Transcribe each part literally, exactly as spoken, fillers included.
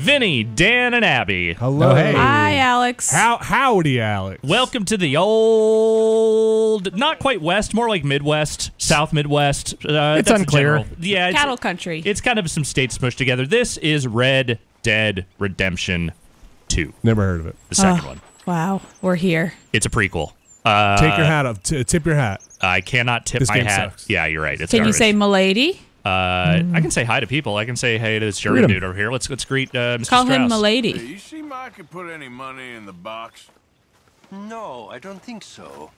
Vinny, Dan, and Abby. Hello. Oh, hey. Hi, Alex. How, howdy, Alex. Welcome to the old, not quite West, more like Midwest, South Midwest. Uh, it's that's unclear. Yeah, it's, cattle country. It's kind of some states smushed together. This is Red Dead Redemption two. Never heard of it. The second oh, one. Wow. We're here. It's a prequel. Uh, Take your hat off. T tip your hat. I cannot tip this my hat. Sucks. Yeah, you're right. It's can garbage. You say milady? Uh, mm. I can say hi to people. I can say hey to this German dude over here. Let's let's greet uh, Mister Call Strauss. Him milady. Hey, you seem I could put any money in the box. No, I don't think so.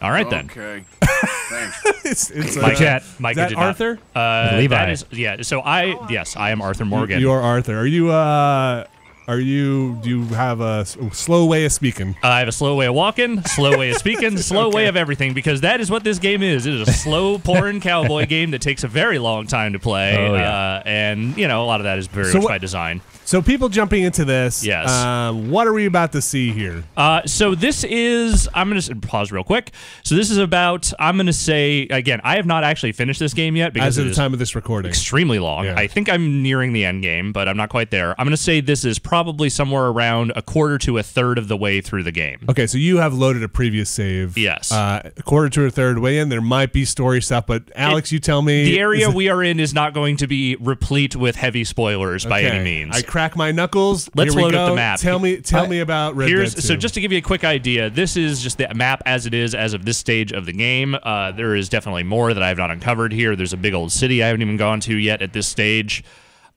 All right then. Okay. Thanks. it's, it's Micah, uh, Micah, Micah is that Arthur? Not. Uh, Levi. That is, yeah. So I yes, I am Arthur Morgan. You are Arthur. Are you? Uh, Are you, do you have a slow way of speaking? I have a slow way of walking, slow way of speaking, slow okay. way of everything, because that is what this game is. It is a slow, pouring cowboy game that takes a very long time to play, oh, yeah. uh, and, you know, a lot of that is very so much by design. So people jumping into this, yes. uh, what are we about to see here? Uh, so this is, I'm going to pause real quick. So this is about, I'm going to say, again, I have not actually finished this game yet. Because As of the time of this recording. Extremely long. Yeah. I think I'm nearing the end game, but I'm not quite there. I'm going to say this is probably somewhere around a quarter to a third of the way through the game. Okay, so you have loaded a previous save. Yes. Uh, a quarter to a third way in, there might be story stuff, but Alex, it, you tell me. The area we are in is not going to be replete with heavy spoilers okay. by any means. I Crack my knuckles. Let's load up the map. Tell me, tell me about Red Dead two. So just to give you a quick idea, this is just the map as it is as of this stage of the game. Uh, there is definitely more that I have not uncovered here. There's a big old city I haven't even gone to yet at this stage.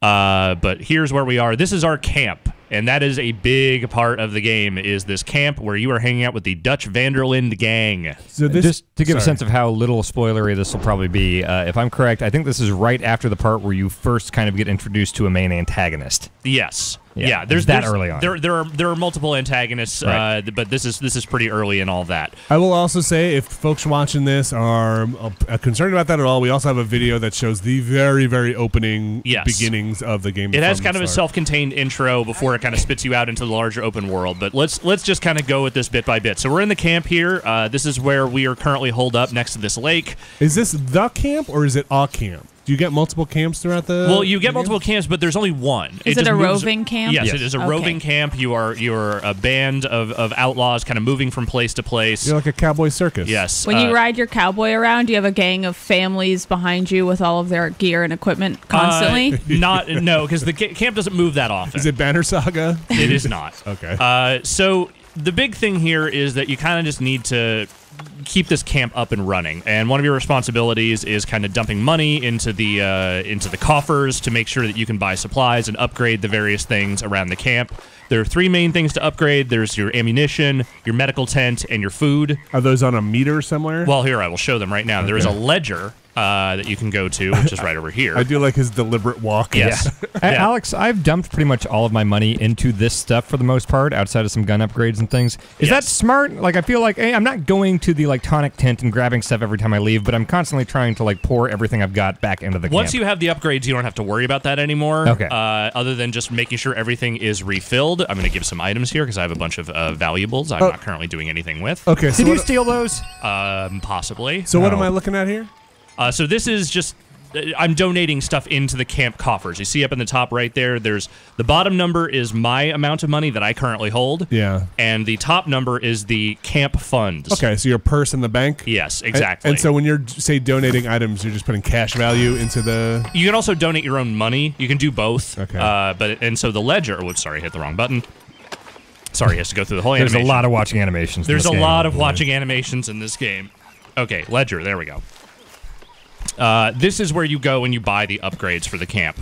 Uh, but here's where we are. This is our camp, and that is a big part of the game. Is this camp where you are hanging out with the Dutch Vanderlinde gang? So this, just to give sorry. a sense of how little spoilery this will probably be, uh, if I'm correct, I think this is right after the part where you first kind of get introduced to a main antagonist. Yes. Yeah. yeah there's that there's, early on. There, there are there are multiple antagonists, right. uh, but this is this is pretty early in all that. I will also say, if folks watching this are uh, concerned about that at all, we also have a video that shows the very very opening yes. beginnings of the game. It has kind of a self-contained intro before it kind of spits you out into the larger open world. But let's let's just kind of go with this bit by bit. So we're in the camp here. Uh, this is where we are currently holed up next to this lake. Is this the camp or is it a camp? Do you get multiple camps throughout the? Well, you get multiple camps, but there's only one. Is it, it a roving camp? Yes, yes, it is a okay. roving camp. You are you're a band of, of outlaws, kind of moving from place to place. You're like a cowboy circus. Yes. When uh, you ride your cowboy around, do you have a gang of families behind you with all of their gear and equipment constantly? Uh, not no, because the camp doesn't move that often. Is it Banner Saga? It is not. Okay. Uh, so the big thing here is that you kind of just need to keep this camp up and running, and one of your responsibilities is kind of dumping money into the uh, into the coffers to make sure that you can buy supplies and upgrade the various things around the camp. There are three main things to upgrade. There's your ammunition, your medical tent, and your food. Are those on a meter somewhere? Well, here, I will show them right now. Okay. There is a ledger uh, that you can go to, which is right over here. I do like his deliberate walk. Yes. Yeah. Yeah. Alex, I've dumped pretty much all of my money into this stuff for the most part, outside of some gun upgrades and things. Is yes. that smart? Like, I feel like, hey, I'm not going to the, like, tonic tent and grabbing stuff every time I leave, but I'm constantly trying to, like, pour everything I've got back into the Once camp. Once you have the upgrades, you don't have to worry about that anymore. Okay. Uh, other than just making sure everything is refilled. I'm going to give some items here because I have a bunch of uh, valuables I'm oh. not currently doing anything with. Okay. So did you steal those? Um, possibly. So no. What am I looking at here? Uh, so this is just, uh, I'm donating stuff into the camp coffers. You see up in the top right there, there's, the bottom number is my amount of money that I currently hold. Yeah. And the top number is the camp funds. Okay, so your purse in the bank? Yes, exactly. And, and so when you're, say, donating items, you're just putting cash value into the... You can also donate your own money. You can do both. Okay. Uh, but, and so the ledger, oh, sorry, hit the wrong button. Sorry, he has to go through the whole animation. There's a lot of watching animations There's a game, lot of right? watching animations in this game. Okay, ledger, there we go. Uh, this is where you go when you buy the upgrades for the camp.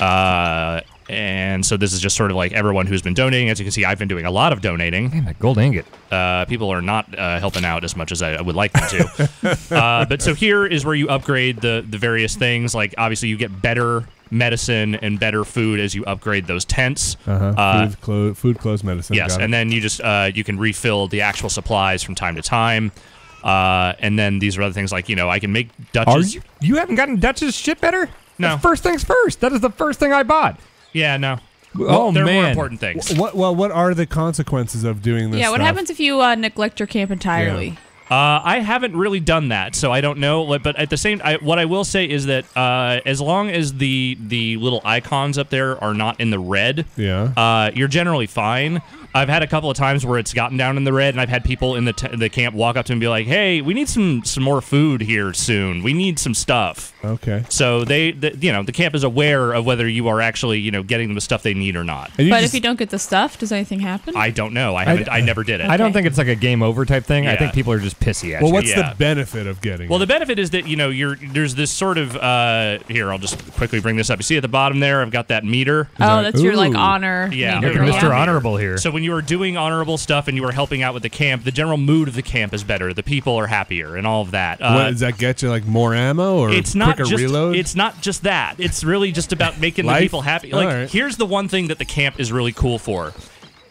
Uh, and so this is just sort of like everyone who's been donating. As you can see, I've been doing a lot of donating. Man, that gold ingot. Uh, people are not uh, helping out as much as I would like them to. uh, but so here is where you upgrade the, the various things. Like, obviously, you get better medicine and better food as you upgrade those tents. Uh-huh. uh, food, clo food, clothes, medicine. Yes, and then you just uh, you can refill the actual supplies from time to time. Uh, and then these are other things like, you know, I can make Dutch's. You, you haven't gotten Dutch's shit better? No. That's first things first. That is the first thing I bought. Yeah, no. Well, oh, there man. There are more important things. What, well, what are the consequences of doing this Yeah, what stuff? happens if you uh, neglect your camp entirely? Yeah. Uh, I haven't really done that, so I don't know. But at the same, I, what I will say is that uh, as long as the the little icons up there are not in the red, yeah, uh, you're generally fine. I've had a couple of times where it's gotten down in the red, and I've had people in the t the camp walk up to me and be like, "Hey, we need some some more food here soon. We need some stuff." Okay. So they, the, you know, the camp is aware of whether you are actually, you know, getting them the stuff they need or not. But just, if you don't get the stuff, does anything happen? I don't know. I haven't. I, I never did it. I don't think it's like a game over type thing. Yeah. I think people are just pissy at well, you. What's yeah. the benefit of getting Well, it? The benefit is that, you know, you're there's this sort of, uh, here, I'll just quickly bring this up. You see at the bottom there, I've got that meter. Is oh, that, that's ooh. your, like, honor. Yeah. Meter. Mister Yeah. Honorable here. So when you are doing honorable stuff and you are helping out with the camp, the general mood of the camp is better. The people are happier and all of that. Uh, what, does that get you, like, more ammo or it's not quicker just, reload? It's not just that. It's really just about making the people happy. Like, right. here's the one thing that the camp is really cool for.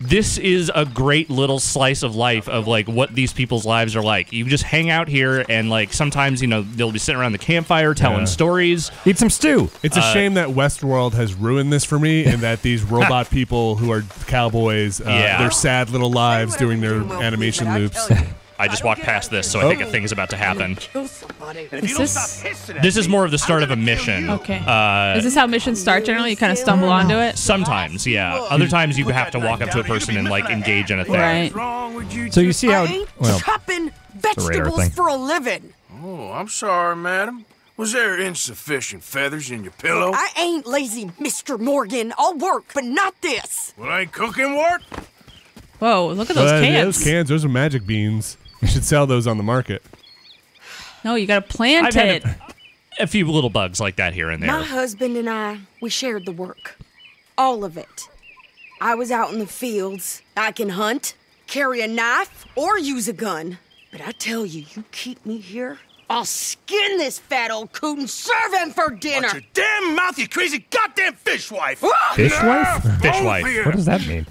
This is a great little slice of life of, like, what these people's lives are like. You just hang out here, and, like, sometimes, you know, they'll be sitting around the campfire telling yeah. stories. Eat some stew. It's uh, a shame that Westworld has ruined this for me, and that these robot people who are cowboys, uh, yeah. their sad little lives doing their animation loops. I just walked past this, so I think a thing is about to happen. Is this, this is more of the start of a mission. Okay. Uh, is this how missions start generally? You kind of stumble onto it? Sometimes, yeah. Other times you have to walk up to a person and, like, engage in a thing. Right. So you see how... Well, chopping vegetables for a living. Oh, I'm sorry, madam. Was there insufficient feathers in your pillow? I ain't lazy, Mister Morgan. I'll work, but not this. Well, ain't cooking work? Whoa, look at those uh, cans. Yeah, those cans. Those are magic beans. You should sell those on the market. No, you got to plant I've it. Had a, a few little bugs like that here and there. My husband and I, we shared the work. All of it. I was out in the fields. I can hunt, carry a knife, or use a gun. But I tell you, you keep me here, I'll skin this fat old coot and serve him for dinner. Watch your damn mouth, you crazy goddamn fishwife. Fishwife? Fishwife. What does that mean?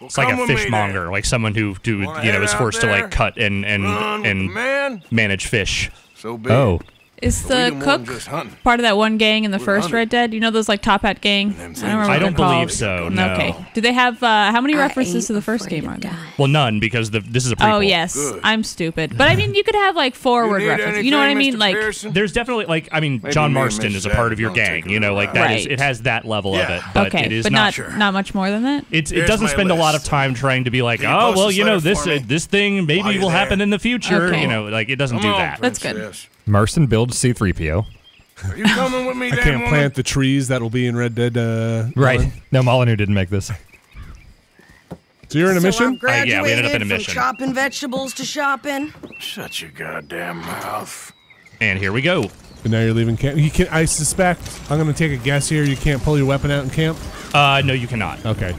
Well, it's like a fishmonger, like someone who, who you know, is forced there? to, like, cut and and, Run, and man. manage fish. So big. Oh. Is the cook part of that one gang in the We're first hunting. Red Dead? You know those, like, Top Hat gang? I don't, I don't believe so, no. Okay. Do they have, uh, how many references to the first game are there? Well, none, because the, this is a prequel. Oh, yes. Good. I'm stupid. But, I mean, you could have, like, forward you references. Anything, you know what I mean? Mister Like, Pearson? There's definitely, like, I mean, Maybe John Marston is a part of your gang. You know, like, that right. is, it has that level yeah. of it. But okay, it is but not, sure. not much more than that? It's, it doesn't spend list. a lot of time trying to be like, oh, well, you know, this this thing maybe will happen in the future. You know, like, it doesn't do that. That's good. Marston builds C three P O. Are you coming with me, I can't woman? plant the trees that will be in Red Dead. Uh, right. One. No, Molyneux didn't make this. So you're in a so mission? I'm graduated uh, yeah, we ended up in a mission. From chopping vegetables to shopping. Shut your goddamn mouth. And here we go. And now you're leaving camp. You can. I suspect. I'm going to take a guess here. You can't pull your weapon out in camp. Uh, no, you cannot. Okay.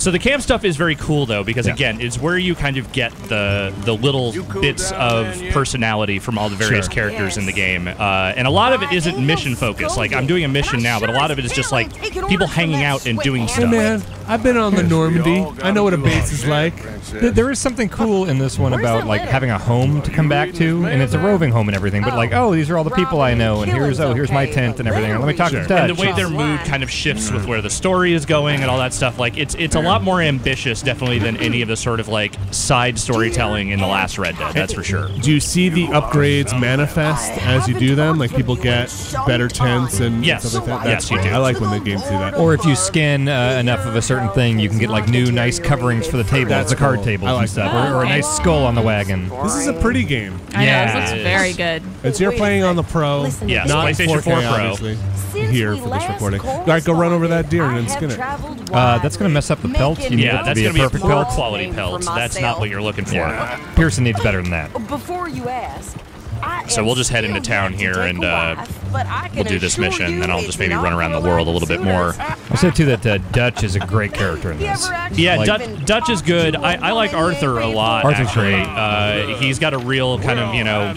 So the camp stuff is very cool, though, because, yeah. again, it's where you kind of get the the little bits down, of man, personality yeah. from all the various sure. characters yes. in the game. Uh, and a lot of it isn't mission-focused. Like, I'm doing a mission now, but a lot of it is just, like, people hanging out and doing hey, stuff. Hey, man, I've been on the Normandy. I know what a base is like. There is something cool in this one about, like, having a home to come back to, and it's a roving home and everything, but, like, oh, these are all the people I know, and here's, oh, here's my tent and everything. Let me talk to Dutch. And the way their mood kind of shifts with where the story is going and all that stuff, like, it's it's a A lot more ambitious, definitely, than any of the sort of, like, side storytelling in the last Red Dead, that's for sure. Do you see the upgrades manifest as you do them? Like, people get better tents and yes. stuff like that? That's yes, you do. I like when the games do that. Or if you skin uh, enough of a certain thing, you can get, like, new nice coverings for the tables, that's the card cool. tables like and stuff, or, or a nice skull on the wagon. This is a pretty game. I yeah. know, this looks very good. It's you're playing on the Pro, yeah, not PlayStation four, four K, Pro. Obviously. Here for this recording. All right, go run over that deer and then skin it. Uh, that's going to mess up the pelt. You need yeah, it to that's going to be a perfect pelt. Quality pelt. That's not what you're looking for. Yeah. Pearson needs better than that. Before you ask, I so we'll just head into town here and uh, wife, we'll do this mission, and I'll just maybe run around the world a little bit more. I said, too, that uh, Dutch is a great character in this. Yeah, like, Dutch, Dutch is good. I, I like Arthur a lot, Arthur's great. Uh, he's got a real kind of, you know,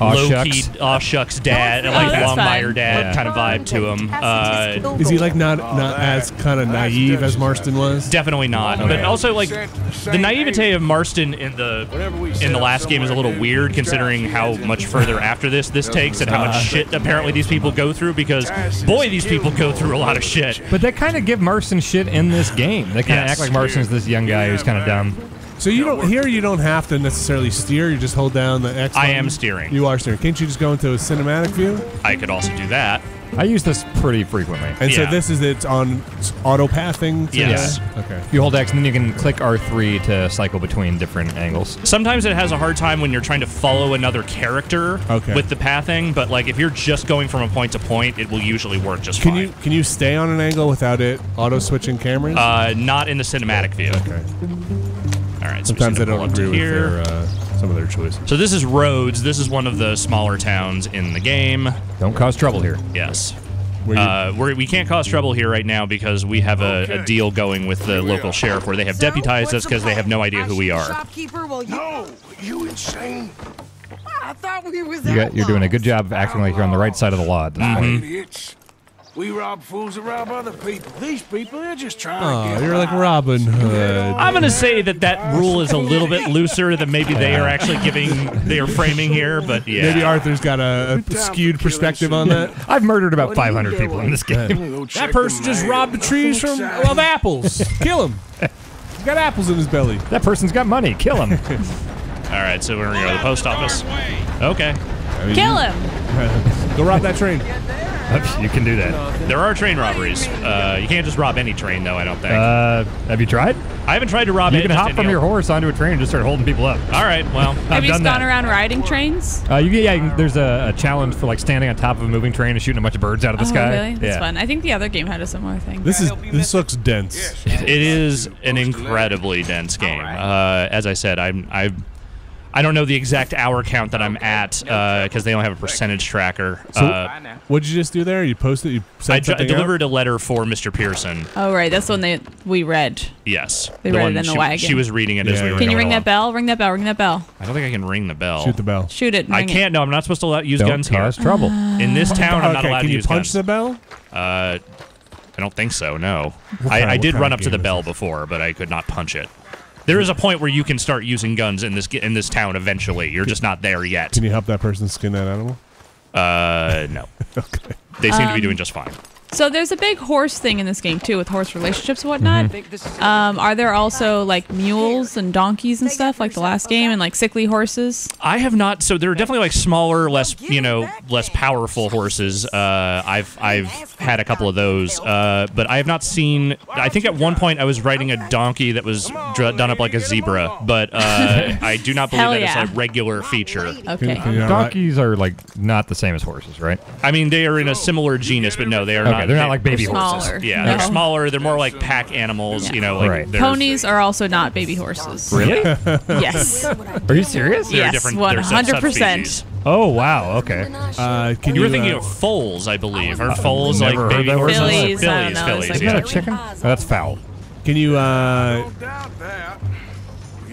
low-key, aw shucks dad, and like oh, Longmire dad yeah. kind of vibe to him. Uh, is he, like, not, not as kind of naive as Marston was? Definitely not. Okay. But also, like, the naivete of Marston in the, in the last game is a little weird, considering how much further after this this takes and how much shit apparently these people go through, because boy, these people go through a lot of shit. But they kind of give Marston shit in this game. They kind of yes. act like Marston's this young guy who's kind of dumb. So you don't here you don't have to necessarily steer. You just hold down the X button. I am steering. You are steering. Can't you just go into a cinematic view? I could also do that. I use this pretty frequently. And yeah. so this is it's on auto-pathing? Yes. Yeah. Okay. You hold X and then you can click R three to cycle between different angles. Sometimes it has a hard time when you're trying to follow another character okay. with the pathing, but like if you're just going from a point to point, it will usually work just can fine. You, can you stay on an angle without it auto-switching cameras? Uh, not in the cinematic view. Okay. All right. So sometimes I don't agree with their, uh, some of their choices. So this is Rhodes. This is one of the smaller towns in the game. Don't cause trouble here. Yes. Uh, we're, we can't cause trouble here right now because we have a, okay. a deal going with the local sheriff where they have so, deputized us because the they have no idea who we are. Shopkeeper, well, you no, are you insane? I thought we was you got, you're doing a good job of acting like you're on the right side of the law at this point. Idiots. We rob fools that rob other people. These people, they're just trying oh, to get you're like Robin Hood. I'm going to say that that rule is a little bit looser than maybe they are actually giving, they are framing here, but yeah. Maybe Arthur's got a, a skewed perspective on that. I've murdered about five hundred people in this game. That person just robbed the trees from, of apples. Kill him. He's got apples in his belly. That person's got money. Kill him. All right, so we're going to go to the post office. Okay. Kill him. Go rob that train. Oops, you can do that. There are train robberies. Uh, you can't just rob any train, though, I don't think. Uh, have you tried? I haven't tried to rob any train. You can hop from your horse onto a train and just start holding people up. All right, well, I've have you done just gone that. around riding trains? Uh, you, yeah, there's a, a challenge for like standing on top of a moving train and shooting a bunch of birds out of the oh, sky. Really? That's yeah. fun. I think the other game had a similar thing. This is this looks dense. It is an incredibly dense game. Uh, as I said, I'm I'm. I don't know the exact hour count that I'm at because uh, they don't have a percentage tracker. So uh, what did you just do there? You posted? You sent I, I delivered out? a letter for Mister Pearson. Oh, right. That's the one they, we read. Yes. They the read it in she, the wagon. She was reading it yeah. as we were Can going you ring along. that bell? Ring that bell. Ring that bell. I don't think I can ring the bell. Shoot the bell. Shoot it. I can't. It. No, I'm not supposed to allow, use don't guns here. Don't cause trouble. In this town, I'm okay, not allowed to use guns. Can you punch the bell? Uh, I don't think so, no. I, I did run up to the bell before, but I could not punch it. There is a point where you can start using guns in this in this town eventually. You're just not there yet. Can you help that person skin that animal? Uh, no. Okay. They seem um, to be doing just fine. So there's a big horse thing in this game, too, with horse relationships and whatnot. Mm-hmm. Um, are there also, like, mules and donkeys and stuff, like the last game, and, like, sickly horses? I have not. So there are definitely, like, smaller, less, you know, less powerful horses. Uh, I've I've had a couple of those. Uh, but I have not seen... I think at one point I was riding a donkey that was done up like a zebra. But uh, I do not believe that yeah. it's a regular feature. Okay. Donkeys are, like, not the same as horses, right? I mean, they are in a similar genus, but no, they are okay. not. They're not like baby horses. Smaller. Yeah, no. They're smaller. They're more like pack animals. Yeah. You know, like right. ponies are also not baby horses. Really? Yes. Are you serious? They're yes, one hundred percent. Oh wow. Okay. Uh, can you were thinking of foals, I believe. Are foals like baby horses? Fillies, fillies, fillies. Is that a chicken? Oh, that's foul. Can you? Uh,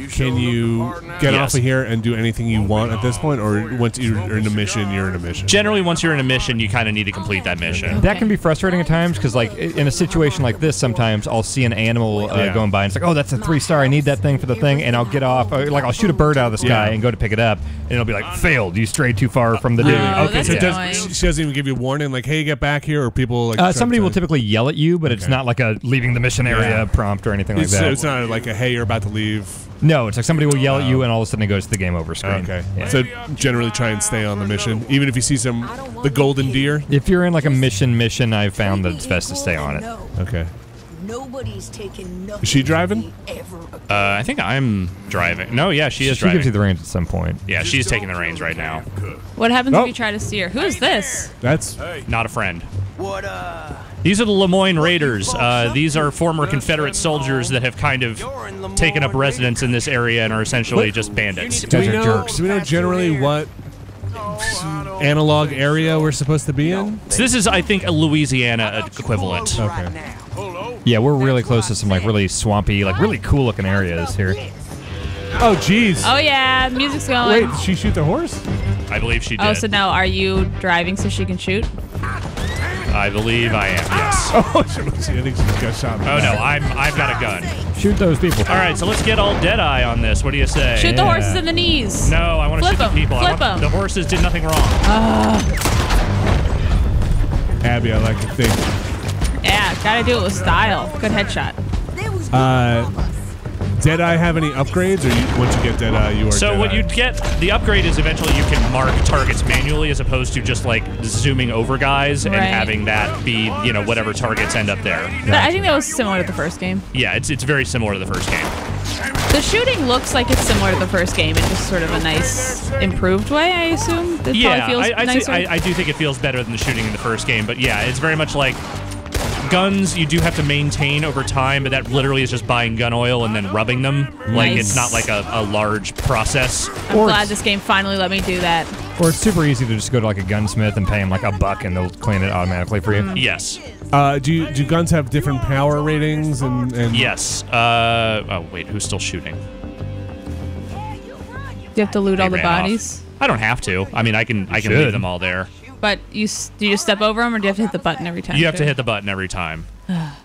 Can you get yes. off of here and do anything you want at this point, or once you're in a mission, you're in a mission? Generally, once you're in a mission, you kind of need to complete that mission. Okay. That can be frustrating at times, because like in a situation like this, sometimes I'll see an animal uh, yeah. going by, and it's like, oh, that's a three-star, I need that thing for the thing, and I'll get off, or, like I'll shoot a bird out of the sky yeah. and go to pick it up, and it'll be like, failed, you strayed too far from the dude. Oh, okay, so yeah. does, she doesn't even give you a warning, like, hey, get back here, or people like... Uh, somebody will typically yell at you, but okay. it's not like a leaving the mission area yeah. prompt or anything like it's, that. It's not like a, hey, you're about to leave... No, it's like somebody will yell at you, and all of a sudden it goes to the game over screen. Okay. Yeah. So generally try and stay on the mission, even if you see some the golden deer. If you're in like a mission mission, I've found that it's best to stay on it. Okay. Nobody's taken nothing. Is she driving? Uh, I think I'm driving. No, yeah, she is she driving. She gives you the reins at some point. Yeah, she's taking the reins right now. What happens oh. if you try to steer? Who is this? That's not a friend. What uh? These are the Lemoyne Raiders. Uh, these are former Confederate soldiers that have kind of taken up residence in this area and are essentially what? just bandits. Do we, know, jerks. do we know generally what analog area we're supposed to be in? So this is, I think, a Louisiana equivalent. Okay. Yeah, we're really close to some like really swampy, like really cool looking areas here. Oh, jeez. Oh, yeah. Music's going. Wait, did she shoot the horse? I believe she did. Oh, so now are you driving so she can shoot? I believe I am, yes. Oh, I think she's got shot. Oh, no, I'm, I've got a gun. Shoot those people. All right, so let's get all Deadeye on this. What do you say? Shoot yeah. the horses in the knees. No, I want to shoot them. the people. Flip them. The horses did nothing wrong. Uh, Abby, I like to think. Yeah, gotta do it with style. Good headshot. Uh, Deadeye have any upgrades, or you, once you get Deadeye, you are So Deadeye. What you'd get, the upgrade is eventually you can mark targets manually as opposed to just like zooming over guys right. and having that be, you know, whatever targets end up there. But yeah. I think that was similar to the first game. Yeah, it's, it's very similar to the first game. The shooting looks like it's similar to the first game in just sort of a nice, improved way, I assume? It yeah, feels I, I, nicer. I, I do think it feels better than the shooting in the first game, but yeah, it's very much like guns you do have to maintain over time, but that literally is just buying gun oil and then rubbing them. Nice. Like, it's not like a, a large process. I'm or glad this game finally let me do that. Or it's super easy to just go to like a gunsmith and pay him like a buck and they'll clean it automatically for you. Mm. Yes. Uh, do you, do guns have different power ratings? And, and yes. Uh, oh, wait, who's still shooting? You have to loot they all the bodies? Off. I don't have to. I mean, I can, I can leave them all there. But you, do you just step over them, or do you have to hit the button every time? You have to hit the button every time.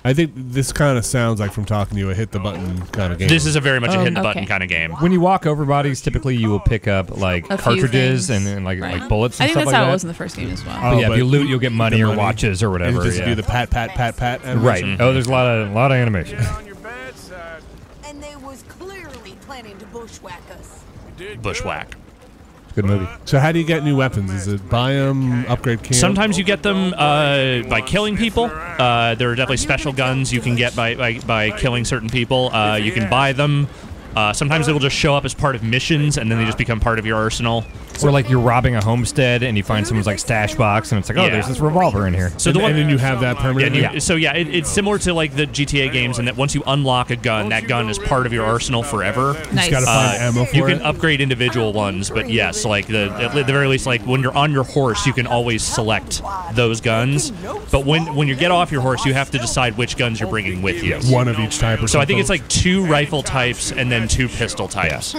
I think this kind of sounds like, from talking to you, a hit-the-button kind of game. This is a very much oh, a hit-the-button okay. kind of game. When you walk over bodies, typically you will pick up, like, a cartridges and, and like, right. like bullets and stuff like that. I think that's how that. it was in the first game as well. Oh, but yeah, but if you loot, you'll get money or money. watches or whatever. You just yeah. do the pat-pat-pat-pat animation. Right. Mm-hmm. Oh, there's a lot of, a lot of animation. And they was clearly planning to bushwhack us. Bushwhack. Good movie. So how do you get new weapons? Is it buy them, upgrade camp? Sometimes you get them uh, by killing people. Uh, there are definitely special guns you can get by, by, by killing certain people. Uh, you can buy them. Uh, sometimes it'll just show up as part of missions, and then they just become part of your arsenal. Or like you're robbing a homestead, and you find someone's like stash box, and it's like, oh, yeah. there's this revolver in here. So and, the one, and then you have that permanently. Yeah, yeah. So yeah, it, it's similar to like the G T A games, in that once you unlock a gun, that gun is part of your arsenal forever. Nice. You, gotta find uh, ammo for you can it. upgrade individual ones, but yes, like the at the very least, like when you're on your horse, you can always select those guns. But when when you get off your horse, you have to decide which guns you're bringing with you. One of each type. Or so I think it's like two rifle types, and then. Two pistol types.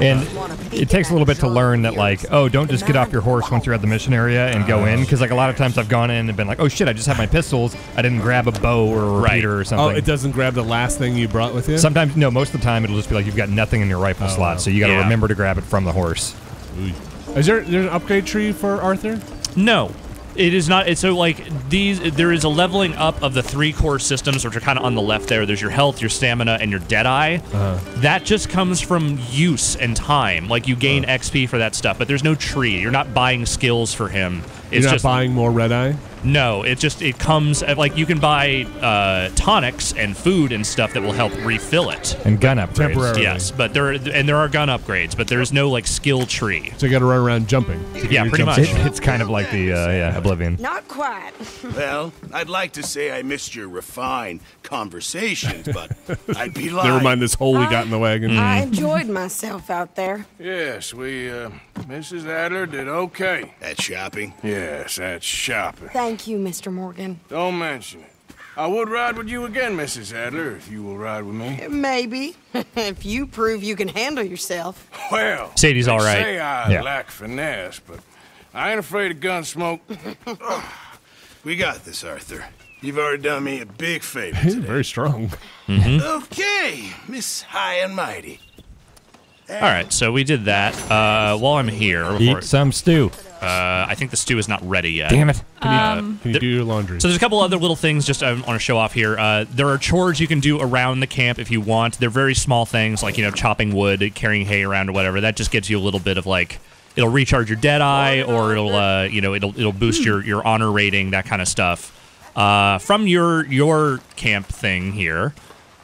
And it takes a little bit to learn that, like, oh, don't just get off your horse once you're at the mission area and go in, because like a lot of times I've gone in and been like, oh shit, I just have my pistols, I didn't grab a bow or a repeater right. or something. Oh, it doesn't grab the last thing you brought with you? Sometimes, no, most of the time it'll just be like you've got nothing in your rifle oh, slot, wow. so you gotta yeah. remember to grab it from the horse. Ooh. Is there, there's an upgrade tree for Arthur? No. It is not. It's so like these. There is a leveling up of the three core systems, which are kind of on the left there. There's your health, your stamina, and your Deadeye. Uh-huh. That just comes from use and time. Like you gain uh-huh. X P for that stuff, but there's no tree. You're not buying skills for him. It's You're not just, buying more Red Eye. No, it just it comes like you can buy uh, tonics and food and stuff that will help refill it. And gun upgrades. Temporarily. Yes, but there and there are gun upgrades, but there's no like skill tree. So you got to run around jumping. Yeah, pretty much. It, it's kind of like the uh, yeah Oblivion. Not quite. Well, I'd like to say I missed your refined conversations, but I'd be lying. Never mind this hole we got in the wagon. Mm. I enjoyed myself out there. Yes, we uh, Missus Adler did okay. At shopping. Yes, at shopping. Thank Thank you, Mister Morgan. Don't mention it. I would ride with you again, Missus Adler, if you will ride with me. Maybe. If you prove you can handle yourself. Well, Sadie's all right. Say I yeah. lack finesse, but I ain't afraid of gun smoke. We got this, Arthur. You've already done me a big favor. He's very strong. Mm-hmm. Okay, Miss High and Mighty. All right, so we did that. Uh, while I'm here, eat some stew. Uh, I think the stew is not ready yet. Damn it. Can you, um, can you do your laundry? So there's a couple other little things just I want to show off here. Uh, there are chores you can do around the camp if you want. They're very small things like, you know, chopping wood, carrying hay around or whatever. That just gives you a little bit of like, it'll recharge your Deadeye or it'll, uh, you know, it'll it'll boost your, your honor rating, that kind of stuff. Uh, from your, your camp thing here,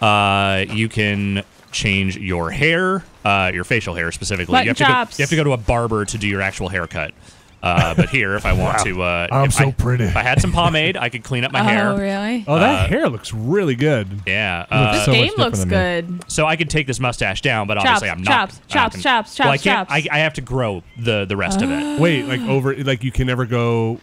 uh, you can change your hair, uh, your facial hair specifically. What you, have to go, you have to go to a barber to do your actual haircut. Uh, but here, if I want wow. to, uh, I'm so I, pretty. If I had some pomade, I could clean up my oh, hair. Oh, really? Oh, that uh, hair looks really good. Yeah, uh, this so game looks good. So I could take this mustache down, but chops, obviously I'm not. Chops, chops, can, chops, chops, well, I can't, chops. I, I have to grow the the rest oh. of it. Wait, like over, like you can never go.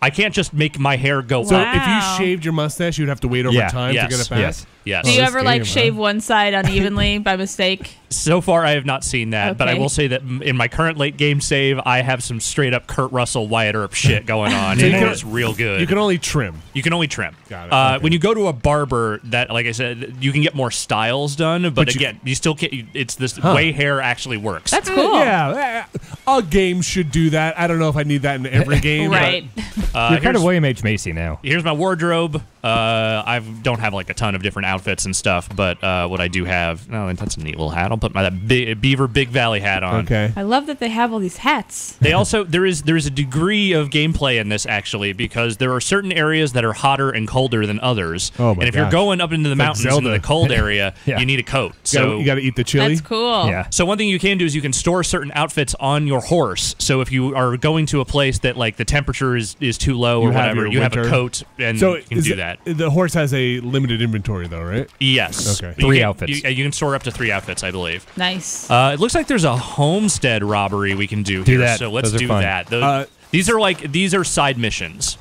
I can't just make my hair go. So wow. if you shaved your mustache, you'd have to wait over yeah, time yes, to get it back. Yes. Yes. Do you oh, ever game, like huh? shave one side unevenly by mistake? So far, I have not seen that, okay. but I will say that in my current late game save, I have some straight up Kurt Russell, Wyatt Earp shit going on. so and it's real good. You can only trim. You can only trim. Got it. Uh, okay. When you go to a barber, that like I said, you can get more styles done, but, but again, you, you still can't. You, it's this huh. way hair actually works. That's cool. Yeah. a game should do that. I don't know if I need that in every game. Right. But, uh, You're kind of William H. Macy now. Here's my wardrobe. Uh, I don't have like a ton of different outfits and stuff, but uh, what I do have, oh, and that's a neat little hat. I'll put my that Be Beaver Big Valley hat on. Okay. I love that they have all these hats. They also, there is there is a degree of gameplay in this, actually, because there are certain areas that are hotter and colder than others. Oh my and if gosh. You're going up into the it's mountains like into the cold area, yeah. you need a coat. So you got to eat the chili. That's cool. Yeah. So one thing you can do is you can store certain outfits on your horse. So if you are going to a place that like the temperature is, is too low or you whatever, have you winter. Have a coat and so you can do it, that. The horse has a limited inventory, though, right? Yes. Okay. Three you can, outfits. You, you can store up to three outfits, I believe. Nice. Uh, it looks like there's a homestead robbery we can do, do here, that. so let's Those do that. Those, uh, these are like these are side missions.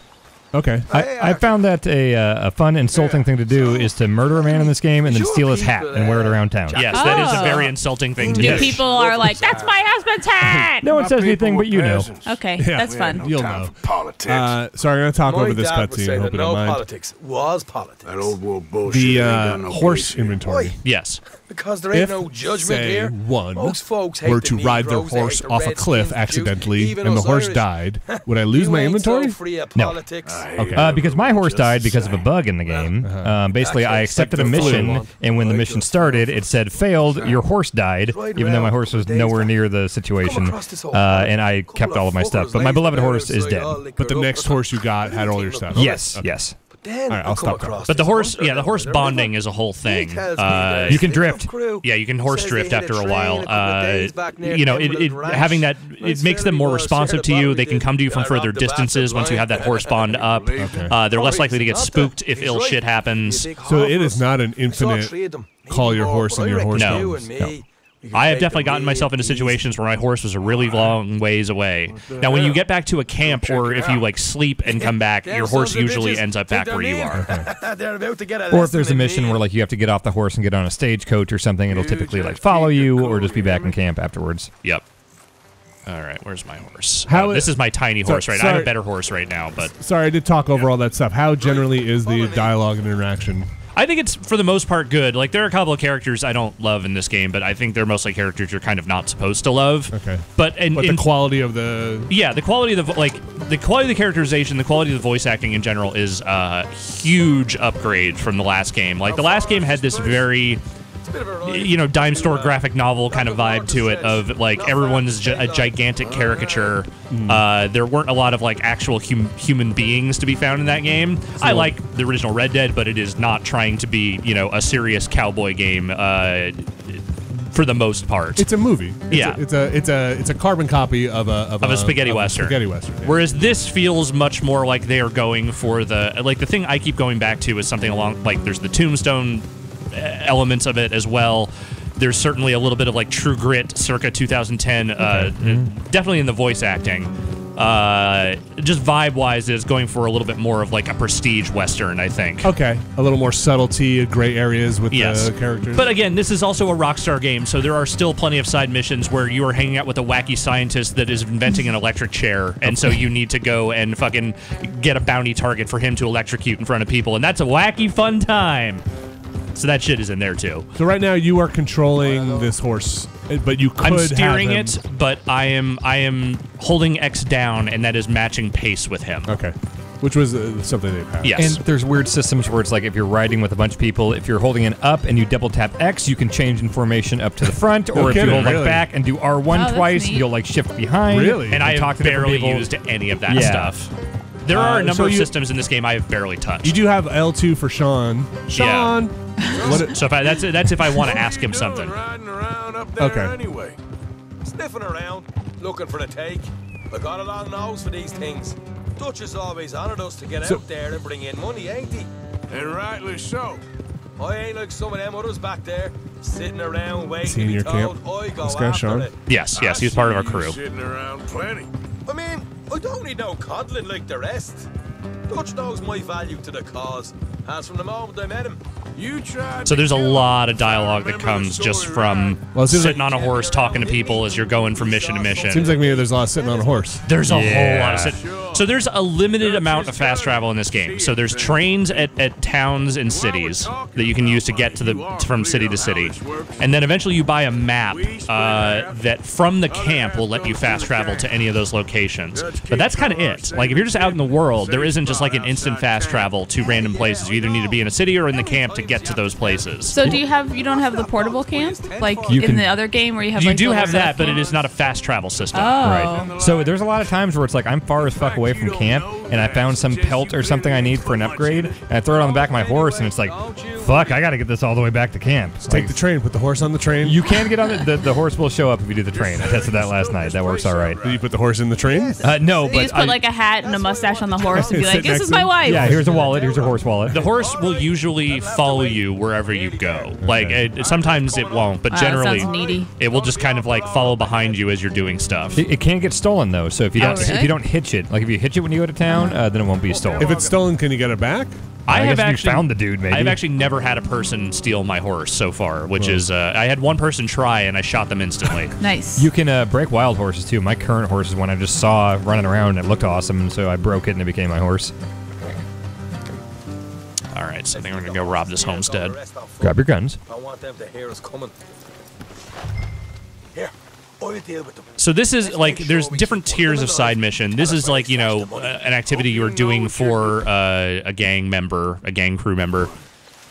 Okay. I, I found that a, uh, a fun, insulting thing to do is to murder a man in this game and then steal his hat and wear it around town. Yes, oh. that is a very insulting thing to do. People are like, that's my husband's hat! No one says anything, but you know. Okay, yeah, that's fun. No You'll know. Politics. Uh, sorry, I'm going to talk My over this cutscene. I hope you don't mind. Politics was politics. That old world bullshit. The uh, no horse inventory. Boy. Yes. Because there ain't if, no judgment say, here. one Most folks hate were to the ride their horse off a cliff accidentally and the horse died, would I lose my inventory? No. Okay. Uh, because my horse died because of a bug in the game. Um, basically, I accepted a mission, and when the mission started, it said, failed, your horse died, even though my horse was nowhere near the situation, uh, and I kept all of my stuff. But my beloved horse is dead. But the next horse you got had all your stuff. Yes, okay. yes. Damn, right, I'll stop. But the horse, yeah, the horse bonding is a whole thing. Uh, you can drift. Yeah, you can horse drift after a while. Uh, you know, it, it, having that, it makes them more responsive to you. They can come to you from further distances once you have that horse bond up. Uh, they're less likely to get spooked if ill shit happens. So it is not an infinite call your horse and your horse. No. no. I have definitely gotten myself into situations where my horse was a really long ways away. Now, when you get back to a camp or if you, like, sleep and come back, your horse usually ends up back where you are. Okay. Or if there's a mission where, like, you have to get off the horse and get on a stagecoach or something, it'll typically, like, follow you or just be back in camp afterwards. Yep. All right, where's my horse? How uh, is, this is my tiny horse sorry, right now. I have a better horse right now, but... Sorry, I did talk over yeah. all that stuff. How generally is the dialogue and interaction... I think it's, for the most part, good. Like, there are a couple of characters I don't love in this game, but I think they're mostly characters you're kind of not supposed to love. Okay. But, and, but the and, quality of the... Yeah, the quality of the, like, the quality of the characterization, the quality of the voice acting in general is a huge upgrade from the last game. Like, the last game had this very... you know, dime store graphic novel kind of vibe to it of, like, everyone's gi a gigantic caricature. Uh, there weren't a lot of, like, actual hum human beings to be found in that game. I like the original Red Dead, but it is not trying to be, you know, a serious cowboy game, uh, for the most part. It's a movie. It's yeah. A, it's, a, it's, a, it's a carbon copy of a... Of, of a spaghetti of western. A spaghetti western. Yeah. Whereas this feels much more like they are going for the... Like, the thing I keep going back to is something along... Like, there's the Tombstone... elements of it as well. There's certainly a little bit of like True Grit circa two thousand ten, okay. uh, mm-hmm. definitely in the voice acting. Uh, just vibe-wise, is going for a little bit more of like a prestige western, I think. Okay, a little more subtlety, gray areas with yes. the characters. But again, this is also a Rockstar game, so there are still plenty of side missions where you are hanging out with a wacky scientist that is inventing an electric chair, and so you need to go and fucking get a bounty target for him to electrocute in front of people, and that's a wacky fun time. So that shit is in there too. So right now you are controlling this horse, but you could. I'm steering have him. it, but I am I am holding X down, and that is matching pace with him. Okay. Which was uh, something they passed. Yes. And there's weird systems where it's like if you're riding with a bunch of people, if you're holding an up and you double tap X, you can change information up to the front, no or if kidding, you hold really? like back and do R one oh, twice, you'll like shift behind. Really? And, and I have barely used any of that yeah. stuff. There are uh, a number so of you, systems in this game I have barely touched. You do have L two for Sean. Sean. Yeah. What, so if I, that's that's if I want to ask him something. Riding around up there okay. Anyway, sniffing around, looking for the take. I got a long nose for these things. Dutch is always honored us to get so, out there and bring in money, ain't he? And rightly so. I ain't like some of them others back there, sitting around waiting to be told. Camp? I go this guy, after Sean? It. Yes, yes, he's part of our crew. Sitting around plenty. I mean. I don't need no coddling like the rest. Dutch knows my value to the cause, as from the moment I met him, So there's a lot of dialogue that comes just from well, sitting like, on a horse talking to people as you're going from mission to mission. Seems like maybe there's a lot of sitting on a horse. There's a yeah. whole lot of sitting. So there's a limited amount of fast travel in this game. So there's trains at, at towns and cities that you can use to get to the from city to city. And then eventually you buy a map uh, that from the camp will let you fast travel to any of those locations. But that's kind of it. Like if you're just out in the world, there isn't just like an instant fast travel to random places. You either need to be in a city or in the camp to get to those places. So do you have, you don't have the portable camp? Like you in can, the other game where you have You like do have that, but it is not a fast travel system. Oh. Right. So there's a lot of times where it's like, I'm far as fuck away from camp, and I found some pelt or something I need for an upgrade, and I throw it on the back of my horse, and it's like, fuck, I gotta get this all the way back to camp. Like, take the train, put the horse on the train. You can get on the, the, the horse will show up if you do the train. I tested that last night. That works all right. Did you put the horse in the train? Uh, no, but You just put I, like a hat and a mustache on the horse and be like, this is my wife. Yeah, here's a wallet, here's a horse wallet. The horse will usually follow you wherever you go. Like, it, sometimes it won't, but wow, generally, it will just kind of like follow behind you as you're doing stuff. It, it can't get stolen though, so if you don't oh, really? if you don't hitch it, like if you hitch it when you go to town, uh, then it won't be stolen. If it's stolen, can you get it back? I, I have actually found the dude. Maybe I've actually never had a person steal my horse so far, which cool. is uh, I had one person try and I shot them instantly. Nice. You can uh, break wild horses too. My current horse is one I just saw running around and it looked awesome, and so I broke it and it became my horse. All right, so I think we're gonna go rob this homestead. Grab your guns. I want them to hear us coming. Here. So this is like, there's different tiers of side mission. This is like, you know, an activity you were doing for uh, a gang member, a gang crew member.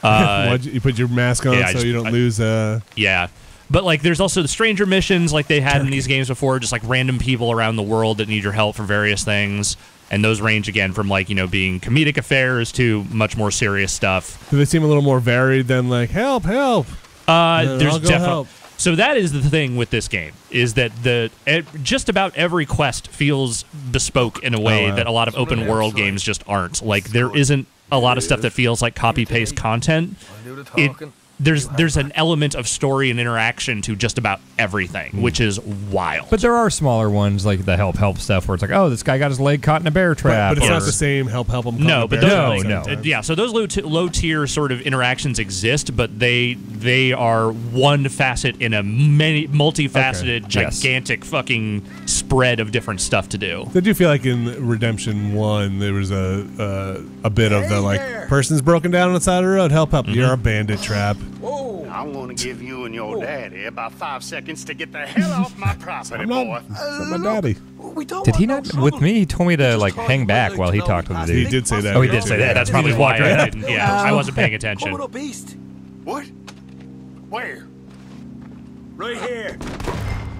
Uh, you put your mask on yeah, so just, you don't I, lose. Uh... Yeah. But like, there's also the stranger missions like they had in these games before, just like random people around the world that need your help for various things. And those range, again, from, like, you know, being comedic affairs to much more serious stuff. Do they seem a little more varied than, like, help, help? Uh, no, there's definitely... So that is the thing with this game, is that the it, just about every quest feels bespoke in a way oh, wow. that a lot of open-world games just aren't. Like, there isn't a lot of stuff that feels like copy-paste content. It, there's there's an element of story and interaction to just about everything, mm. which is wild. But there are smaller ones, like the help-help stuff, where it's like, oh, this guy got his leg caught in a bear trap. But, but it's or, not the same help-help him caught no, in a bear trap. No, no, no. Yeah, so those low-tier low tier sort of interactions exist, but they... They are one facet in a many multifaceted, okay. gigantic yes. fucking spread of different stuff to do. I do feel like in Redemption One there was a uh, a bit hey of the like there. person's broken down on the side of the road. Help! Help! Mm-hmm. You're a bandit trap. Whoa! I'm gonna give you and your daddy about five seconds to get the hell off my property, boy. That's my daddy. We don't did he not no with me? He told me to like hang back while he talked with the dude. He did say that. Oh, he did say that. That's probably why. I didn't, yeah, I wasn't paying attention. What? Where? Right here.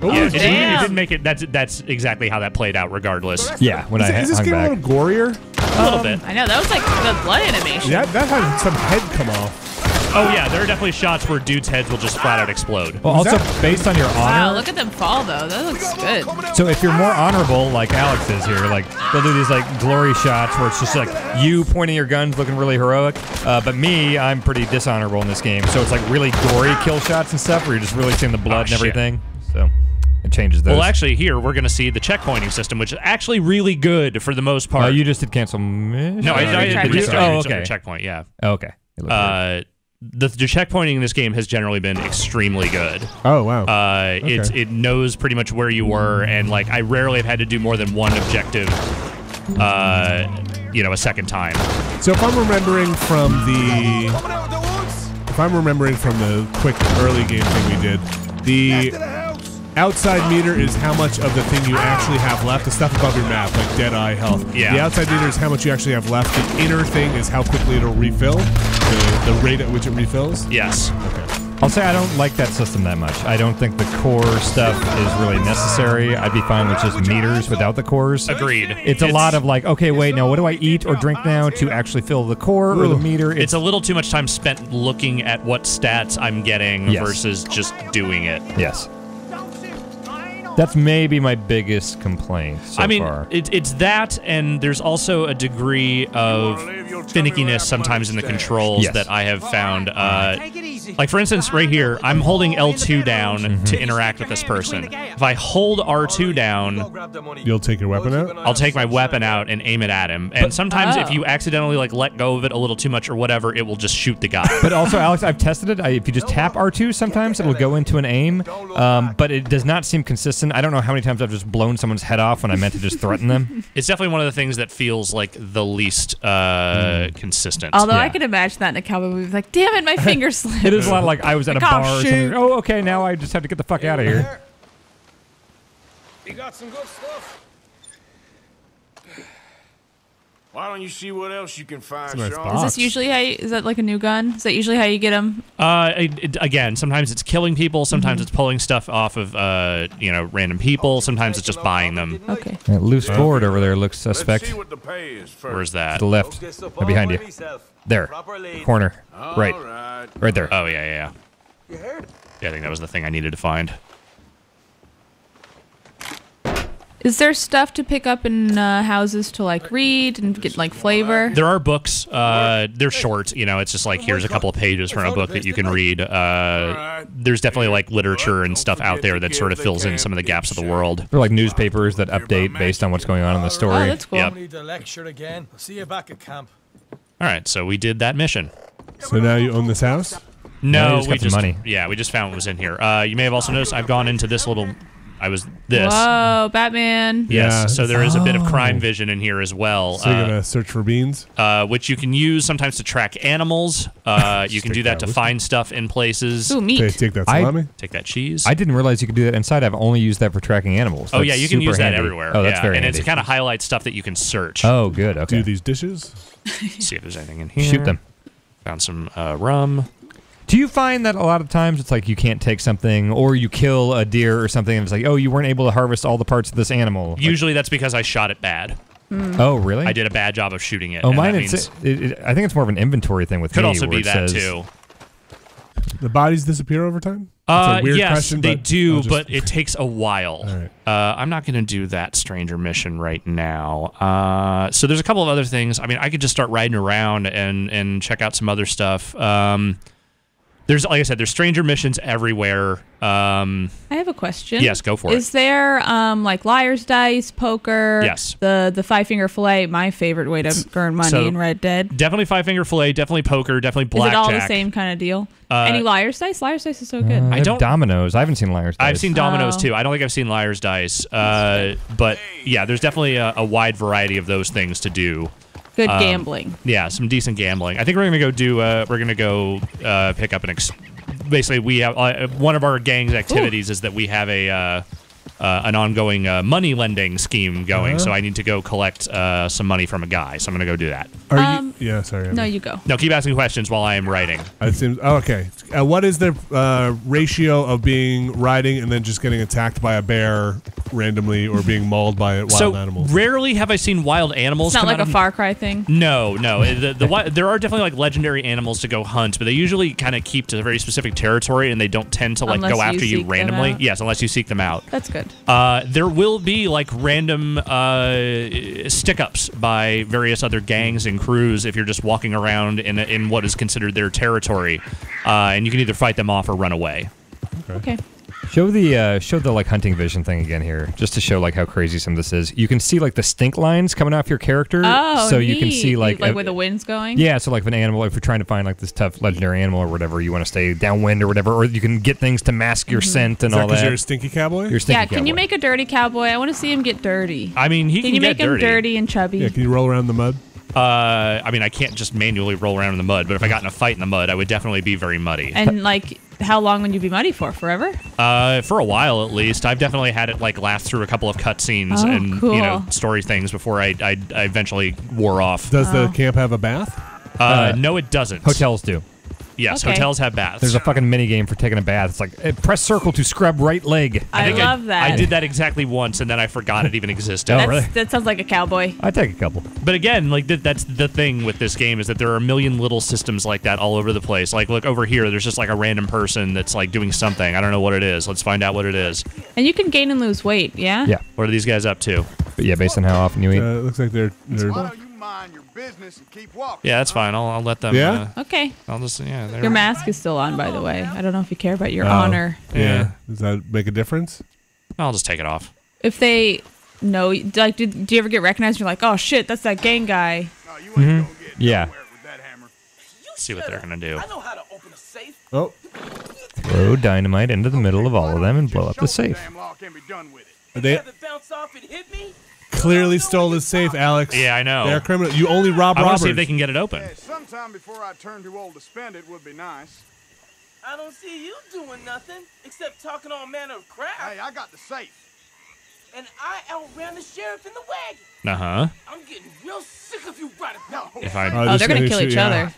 Oh, yeah, it, it didn't make it. That's that's exactly how that played out. Regardless. Yeah. When is I it, is this game back. a little gorier? A little um, bit. I know that was like the blood animation. That that had some head come off. Oh yeah, there are definitely shots where dudes' heads will just flat out explode. Well, also based on your honor. Wow, look at them fall though. That looks good. So if you're more honorable, like Alex is here, like they'll do these like glory shots where it's just like you pointing your guns, looking really heroic. Uh, but me, I'm pretty dishonorable in this game, so it's like really gory kill shots and stuff where you're just really seeing the blood oh, and everything. Shit. So. It changes those. Well, actually, here we're going to see the checkpointing system, which is actually really good for the most part. Oh, you just did cancel. No, I, I, I did oh, okay. checkpoint. Yeah. Oh, okay. Uh, The, the checkpointing in this game has generally been extremely good. Oh, wow. Uh, okay. It, it knows pretty much where you were, and, like, I rarely have had to do more than one objective, uh, you know, a second time. So if I'm remembering from the... If I'm remembering from the quick early game thing we did, the... Outside meter is how much of the thing you actually have left. The stuff above your map, like Deadeye, health. Yeah. The outside meter is how much you actually have left. The inner thing is how quickly it'll refill, the, the rate at which it refills. Yes. Okay. I'll say I don't like that system that much. I don't think the core stuff is really necessary. I'd be fine with just meters without the cores. Agreed. It's, it's a lot of like, okay, wait, no, what do I eat or drink now to actually fill the core or the meter? It's, it's a little too much time spent looking at what stats I'm getting yes. versus just doing it. Yes. That's maybe my biggest complaint so I mean, far. It, it's that, and there's also a degree of finickiness sometimes in the controls yes. that I have found. Uh, like, for instance, right here, I'm holding L two down mm-hmm. to interact with this person. If I hold R two down... You'll take your weapon out? I'll take my weapon out and aim it at him. And but, sometimes oh. if you accidentally, like, let go of it a little too much or whatever, it will just shoot the guy. But also, Alex, I've tested it. I, if you just tap R two, sometimes it will go into an aim, um, but it does not seem consistent. I don't know how many times I've just blown someone's head off when I meant to just threaten them. It's definitely one of the things that feels like the least uh, mm. consistent. Although yeah. I can imagine that in a cowboy movie, like, damn it, my finger slipped. It is a lot like I was at like, a bar oh, or something. Oh, okay, now I just have to get the fuck out of here. You got some good stuff. Why don't you see what else you can find, nice Sean? Is this usually how you, is that like a new gun? Is that usually how you get them? Uh, it, it, again, sometimes it's killing people, sometimes mm-hmm. it's pulling stuff off of, uh, you know, random people, sometimes it's just buying them. Okay. That loose board over there looks suspect. Where's that? To the left, right behind you. There, corner, right, right there. Oh, yeah, yeah, yeah. Yeah, I think that was the thing I needed to find. Is there stuff to pick up in uh, houses to like read and get like flavor? There are books. Uh, they're short. You know, it's just like here's a couple of pages from a book that you can read. Uh, there's definitely like literature and stuff out there that sort of fills in some of the gaps of the world. They're like newspapers that update based on what's going on in the story. Oh, that's cool. Yep. All right, so we did that mission. So now you own this house? No, no we just, money. yeah, we just found what was in here. Uh, you may have also noticed I've gone into this little. I was this. Whoa, Batman. Yes, yeah. so there is a bit of crime vision in here as well. So you're uh, gonna search for beans? Uh, which you can use sometimes to track animals. Uh, you can do that, that to find stuff in places. Ooh, meat. Okay, take that salami. I, take that cheese. I didn't realize you could do that inside. I've only used that for tracking animals. That's oh yeah, you can use that handy. everywhere. Oh, that's yeah. very And handy. It kind of highlights stuff that you can search. Oh, good, okay. Do these dishes. See if there's anything in here. Shoot them. Found some uh, rum. Do you find that a lot of times it's like you can't take something, or you kill a deer or something, and it's like, oh, you weren't able to harvest all the parts of this animal? Usually like, that's because I shot it bad. Mm. Oh, really? I did a bad job of shooting it. Oh, mine is... It, it, I think it's more of an inventory thing with me. Could also be that, says, too. The bodies disappear over time? Uh, a weird yes, question, they but do, just... but it takes a while. Right. Uh, I'm not going to do that stranger mission right now. Uh, so there's a couple of other things. I mean, I could just start riding around and, and check out some other stuff. Um... There's, like I said, there's stranger missions everywhere. Um, I have a question. Yes, go for it. Is there um, like liar's dice, poker? Yes. The the five finger fillet, my favorite way to earn money so, in Red Dead. Definitely five finger fillet. Definitely poker. Definitely blackjack. Is it all the same kind of deal? Uh, Any liar's dice? Liar's dice is so good. Uh, I don't dominoes. I haven't seen liar's dice. I've seen dominoes oh. too. I don't think I've seen liar's dice. Uh, but yeah, there's definitely a, a wide variety of those things to do. Good gambling. Um, yeah, some decent gambling. I think we're gonna go do. Uh, we're gonna go uh, pick up an. Ex basically, we have uh, one of our gang's activities Ooh. is that we have a uh, uh, an ongoing uh, money lending scheme going. Uh -huh. So I need to go collect uh, some money from a guy. So I'm gonna go do that. Are um, you? Yeah, sorry. Abby. No, you go. No, keep asking questions while I am writing. It seems oh, okay. Uh, what is the uh, ratio of being riding and then just getting attacked by a bear randomly or being mauled by wild so animals? So rarely have I seen wild animals. It's not come like out a of, Far Cry thing. No, no. the, the, the, there are definitely like legendary animals to go hunt, but they usually kind of keep to a very specific territory and they don't tend to like unless go after you, you randomly. Yes, unless you seek them out. That's good. Uh, there will be like random uh, stick-ups by various other gangs and crews if you're just walking around in in what is considered their territory. Uh, and you can either fight them off or run away. Okay. okay. Show the uh, show the like hunting vision thing again here, just to show like how crazy some of this is. You can see like the stink lines coming off your character, oh, so neat. you can see like, like a, where the wind's going. Yeah, so like if an animal, if you're trying to find like this tough legendary animal or whatever, you want to stay downwind or whatever, or you can get things to mask your mm-hmm. scent and is that all that. Because you're a stinky cowboy. You're a stinky yeah. Can cowboy. you make a dirty cowboy? I want to see him get dirty. I mean, he can, can you get make dirty. him dirty and chubby? Yeah, can you roll around in the mud? Uh, I mean, I can't just manually roll around in the mud, but if I got in a fight in the mud, I would definitely be very muddy. And like, how long would you be muddy for? Forever? Uh, for a while at least. I've definitely had it like last through a couple of cutscenes oh, and cool. you know story things before I, I I eventually wore off. Does the camp have a bath? Uh, uh no, it doesn't. Hotels do. Yes, okay. Hotels have baths. There's a fucking mini game for taking a bath. It's like, press circle to scrub right leg. I, I think love I, that. I did that exactly once, and then I forgot it even existed. Oh, really? That sounds like a cowboy. I take a couple. But again, like th that's the thing with this game is that there are a million little systems like that all over the place. Like, look over here. There's just like a random person that's like doing something. I don't know what it is. Let's find out what it is. And you can gain and lose weight. Yeah. Yeah. What are these guys up to? But yeah, based on how often you eat. Uh, it looks like they're. they're Mind your business and keep walking. Yeah, that's fine. I'll, I'll let them. Yeah. Uh, okay. I'll just yeah. Your right. mask is still on, by the way. I don't know if you care about your uh, honor. Yeah. yeah. Does that make a difference? I'll just take it off. If they know, like, do, do you ever get recognized? You're like, oh shit, that's that gang guy. No, you ain't mm-hmm. gonna get yeah. nowhere with that hammer. See what they're gonna do. I know how to open a safe. Oh. Throw dynamite into the middle of all of them and blow up the safe. Are they? Bounce off and hit me? Clearly stole his safe, Alex. Yeah, I know. They're criminal. You only rob robbers. I want to see if they can get it open. Yeah, sometime before I turn too old to spend it would be nice. I don't see you doing nothing except talking all manner of crap. Hey, I got the safe. And I outran the sheriff in the wagon. Uh-huh. I'm getting real sick of you right now. If I, oh, oh, they're going to kill each other.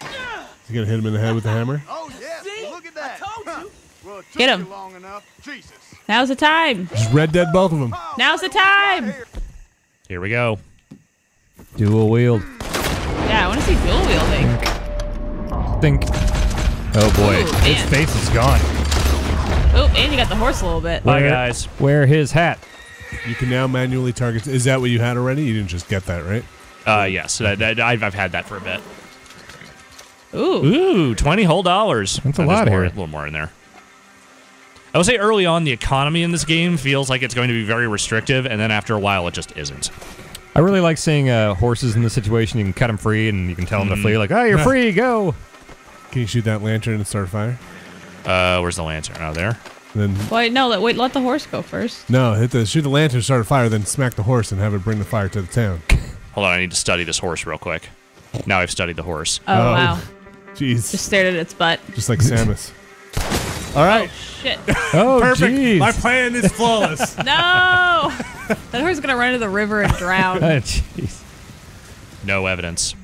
Yeah. You going to hit him in the head with the hammer? Oh, yes. See? Look at that. I told you. Well, it took Get him. Long enough. Jesus. Now's the time. Just Red Dead both of them. Now's the time. Here we go. Dual wield. Yeah, I want to see dual wielding. Think. Oh boy, Ooh, his face is gone. Oh, and you got the horse a little bit. Bye guys. Wear his hat. You can now manually target. Is that what you had already? You didn't just get that, right? Uh, yes. I, I, I've had that for a bit. Ooh. Ooh, twenty whole dollars. That's a oh, lot here. A little more in there. I would say early on, the economy in this game feels like it's going to be very restrictive, and then after a while, it just isn't. I really like seeing uh, horses in this situation. You can cut them free, and you can tell them mm. to flee. Like, oh, you're free, go! Can you shoot that lantern and start a fire? Uh, where's the lantern? Oh, there. Then wait, no, let, wait, let the horse go first. No, hit the shoot the lantern, start a fire, then smack the horse and have it bring the fire to the town. Hold on, I need to study this horse real quick. Now I've studied the horse. Oh, oh wow. Jeez. Just stared at its butt. Just like Samus. All right. Oh, shit. Oh, perfect. Geez. My plan is flawless. No. That horse is going to run into the river and drown. Oh, jeez. No evidence.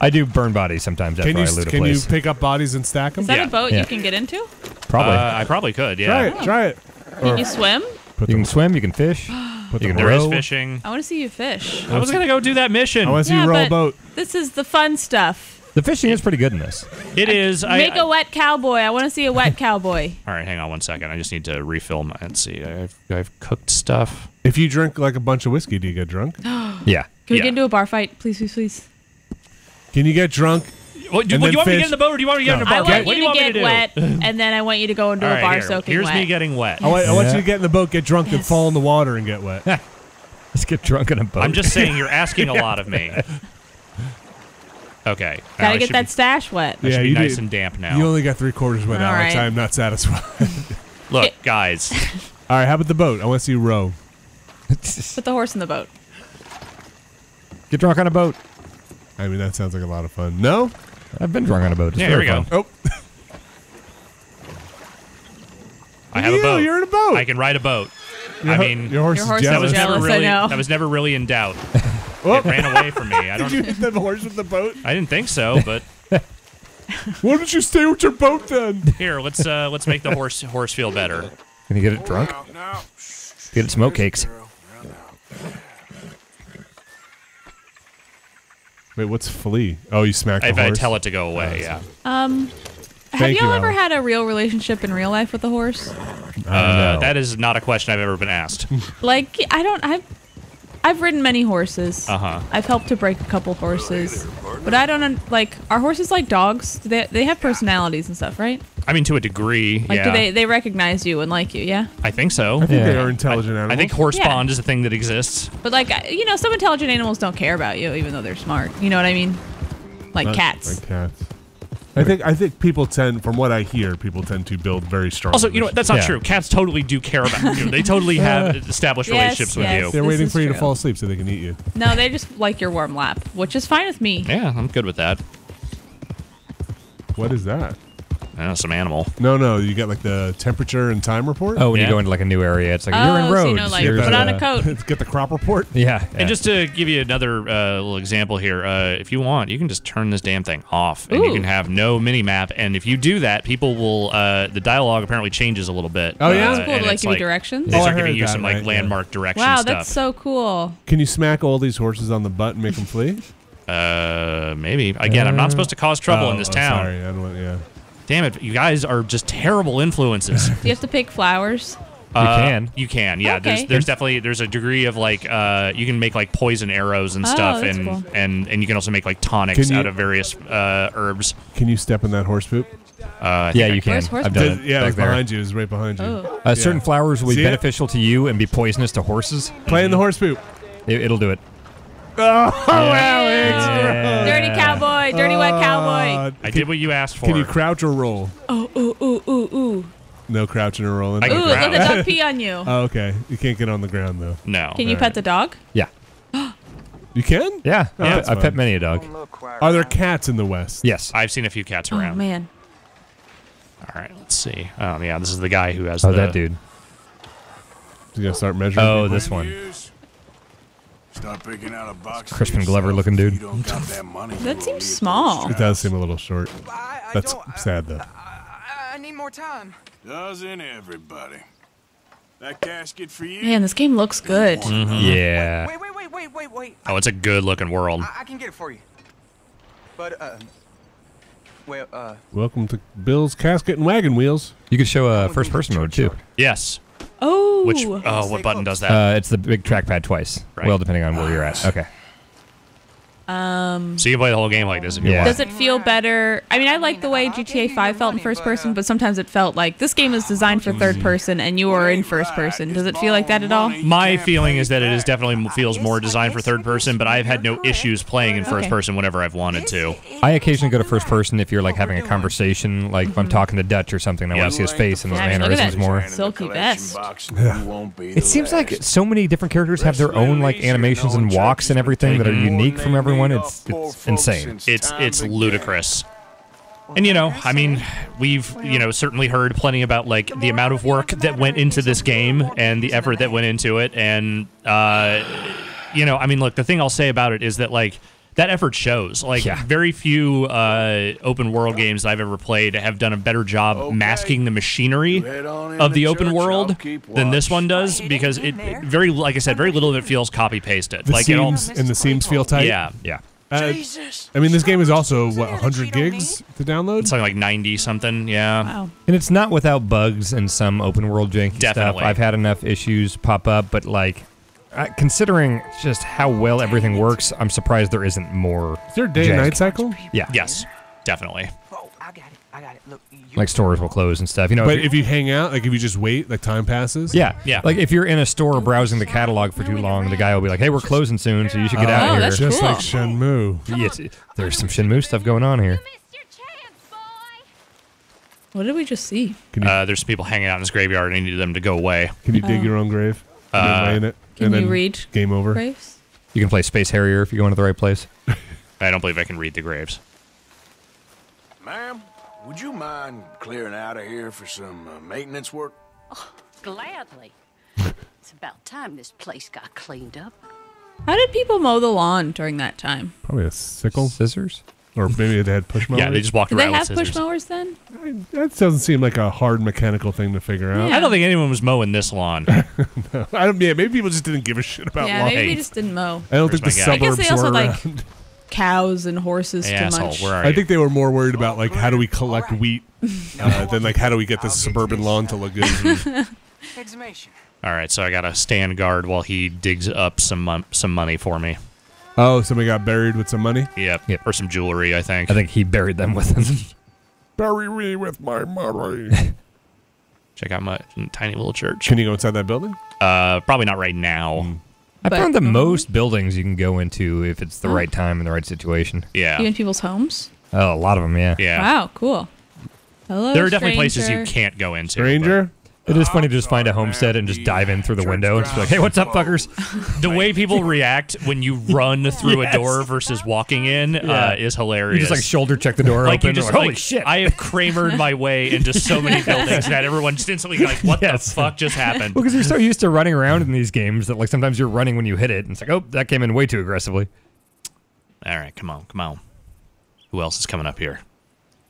I do burn bodies sometimes after can you, I loot a can place. Can you pick up bodies and stack them? Is that yeah. a boat yeah. you can get into? Probably. Uh, I probably could, yeah. Try it. Try it. Can or you swim? You can swim. You can fish. Put you can there row. Is fishing. I want to see you fish. I was going to go do that mission. I want to see yeah, you row a boat. This is the fun stuff. The fishing is pretty good in this. It is. I, Make I, a wet cowboy. I want to see a wet cowboy. All right, hang on one second. I just need to refill my. Let's see. I've, I've cooked stuff. If you drink like a bunch of whiskey, do you get drunk? yeah. Can we yeah. get into a bar fight, please, please, please? Can you get drunk? What, do, and what, then you want fish? Me to get in the boat, or do you want me to get no. in a bar? I want you, you to want get wet, and then I want you to go into right, a bar here. soaking Here's wet. Here's me getting wet. I want, I want yeah. you to get in the boat, get drunk, yes. and fall in the water and get wet. Let's get drunk in a boat. I'm just saying, you're asking a lot of me. Okay. Gotta get that stash wet. Yeah, you nice and damp now. You only got three quarters wet, Alex. I am not satisfied. Look, guys. All right, how about the boat? I want to see you row. Put the horse in the boat. Get drunk on a boat. I mean, that sounds like a lot of fun. No? I've been drunk on a boat. It's yeah, here we fun. Go. Oh. I have you, a boat. You're in a boat. I can ride a boat. Your I mean, your horse, your horse is jealous. That was, never really, that was never really in doubt. Oh. It ran away from me. I don't. Did you hit the horse with the boat? I didn't think so, but. Why don't you stay with your boat then? Here, let's uh, let's make the horse horse feel better. Can you get it drunk? No, no. Get it smoke cakes. No, no. Wait, what's flea? Oh, you smacked the if horse. If I tell it to go away, oh, yeah. Um, Thank have y'all ever had a real relationship in real life with a horse? Uh, that is not a question I've ever been asked. Like I don't I've. I've ridden many horses. Uh-huh. I've helped to break a couple horses. But I don't, like, are horses like dogs? Do they, they have personalities and stuff, right? I mean, to a degree, like, yeah. do they, they recognize you and like you, yeah? I think so. I think yeah. they are intelligent I, animals. I think horse yeah. bond is a thing that exists. But, like, you know, some intelligent animals don't care about you, even though they're smart. You know what I mean? Like Not cats. Like cats. I think I think people tend, from what I hear, people tend to build very strong. Also, you know what? That's not yeah. true. Cats totally do care about you. They totally have established yes, relationships yes, with you. They're waiting for you true. to fall asleep so they can eat you. No, they just like your warm lap, which is fine with me. Yeah, I'm good with that. What is that? uh, some animal. No, no, you got like the temperature and time report. Oh, when yeah. you go into like a new area, it's like oh, you're in Rhodes. So you know, like, put the, on a coat. Get the crop report. Yeah, yeah. And just to give you another uh, little example here, uh, if you want, you can just turn this damn thing off, and Ooh. you can have no mini map. And if you do that, people will. Uh, the dialogue apparently changes a little bit. Oh yeah, uh, that's cool. To, like give like, you directions. They oh, start giving you some like right, landmark yeah. directions. Wow, that's stuff. so cool. Can you smack all these horses on the butt and make them flee? Uh, maybe. Again, uh, I'm not supposed to cause trouble oh, in this town. Sorry, I don't, yeah. Damn it, you guys are just terrible influences. Do you have to pick flowers? You uh, can. You can, yeah. Okay. There's, there's definitely, there's a degree of like, uh, you can make like poison arrows and oh, stuff, and, cool. and and you can also make like tonics you, out of various uh, herbs. Can you step in that horse poop? Uh, yeah, you I, can. I've done it. Yeah, it's behind you. It's right behind you. Oh. Uh, certain yeah. flowers will be See beneficial it? to you and be poisonous to horses. Play in the horse poop. It, it'll do it. Oh, Alex! Yeah. Dirty cowboy, dirty uh, wet cowboy. I did what you asked for. Can you crouch or roll? Oh, ooh, ooh, ooh, ooh. No crouching or rolling. I ooh, let the dog pee on you. Oh, okay. You can't get on the ground, though. No. Can All you right. pet the dog? Yeah. You can? Yeah. Oh, yeah. I've pet many a dog. Are there cats in the West? Yes. I've seen a few cats around. Oh, man. All right, let's see. Oh, yeah, this is the guy who has oh, the... Oh, that dude. He's going to start measuring. Oh, people? this one. Stop picking out a box. Crispin Glover looking dude. That seems small. It does seem a little short. That's sad though. I need more time. Doesn't everybody? That casket for you. Man, this game looks good. Mm-hmm. Yeah. Wait, wait, wait, wait, wait, wait. Oh, it's a good looking world. I, I can get it for you. But uh, well, uh. Welcome to Bill's Casket and Wagon Wheels. You could show a uh, first person mode too. Yes. Oh. Which, oh, what button does that? Uh, it's the big trackpad twice. Right. Well, depending on where you're at. Okay. Um. So you can play the whole game like this if you yeah. want. Does it feel better? I mean, I like the way G T A five felt in first person, but sometimes it felt like this game is designed for third person and you are in first person. Does it feel like that at all? My feeling is that it is definitely feels more designed for third person, but I've had no issues playing in first okay. person whenever I've wanted to. I occasionally go to first person if you're like having a conversation, like if I'm talking to Dutch or something, I yeah. want to see his face and his mannerisms more. Silky vest. Yeah. It seems like so many different characters have their own like animations and walks and everything that are unique from everyone. It's, it's insane. It's it's ludicrous. And, you know, I mean, we've, you know, certainly heard plenty about, like, the amount of work that went into this game and the effort that went into it. And, uh, you know, I mean, look, the thing I'll say about it is that, like, that effort shows. Like, yeah. very few uh, open world games that I've ever played have done a better job okay. masking the machinery of the, the open world than this one does, because it, it very, like I said, very little of it feels copy pasted. Like seams, it all, and the seams feel tight. Yeah, yeah. Uh, I mean, this game is also what one hundred gigs to download. It's like ninety something, yeah. Wow. And it's not without bugs and some open world janky Definitely. stuff. I've had enough issues pop up, but like. Uh, considering just how well everything works, I'm surprised there isn't more. Is there a day and night cycle? Yeah. Yes, definitely. Oh, I got it. I got it. Look, like stores will close and stuff. You know, but if, if you hang out, like if you just wait, like time passes. Yeah, yeah. Like if you're in a store browsing the catalog for too long, the guy will be like, "Hey, we're closing soon, so you should get oh, out oh, here." That's just cool. like Shenmue. Yeah, there's some Shenmue stuff going on here. What did we just see? Uh, there's people hanging out in this graveyard, and I need them to go away. Can you dig oh. your own grave? Uh, in it, can and you read game over. Graves? You can play Space Harrier if you go into the right place. I don't believe I can read the graves. Ma'am, would you mind clearing out of here for some uh, maintenance work? Oh, gladly. It's about time this place got cleaned up. How did people mow the lawn during that time? Probably a sickle, scissors, or maybe they had push mowers. Yeah, they just walked did around. They have with push mowers then? I mean, that doesn't seem like a hard mechanical thing to figure out. Yeah. I don't think anyone was mowing this lawn. no, I don't, yeah, maybe people just didn't give a shit about yeah, lawn. Yeah, maybe they just didn't mow. I don't Where's think the guy? suburbs I guess they also were like around. Cows and horses hey, too asshole, much. Where are you? I think they were more worried about like how do we collect right. wheat uh, than like how do we get this suburban lawn to look good. Exhumation. All right, so I gotta stand guard while he digs up some um, some money for me. Oh, somebody got buried with some money? Yep. yep. Or some jewelry, I think. I think he buried them with them. Bury me with my money. Check out my tiny little church. Can you go inside that building? Uh, probably not right now. Mm. I but, found the um, most buildings you can go into if it's the oh. right time and the right situation. Yeah. Even people's homes? Oh, a lot of them, yeah. yeah. Wow, cool. Hello, There are stranger. definitely places you can't go into. Stranger? It is funny to just find a homestead and just dive in through the window and just be like, hey, what's up, fuckers? The way people react when you run through yes. a door versus walking in yeah. uh, is hilarious. You just like shoulder check the door like open. You just, like, holy like, shit. I have Kramered my way into so many buildings that everyone just instantly like, what yes. the fuck just happened? Well, because you're so used to running around in these games that like sometimes you're running when you hit it and it's like, oh, that came in way too aggressively. All right, come on, come on. Who else is coming up here?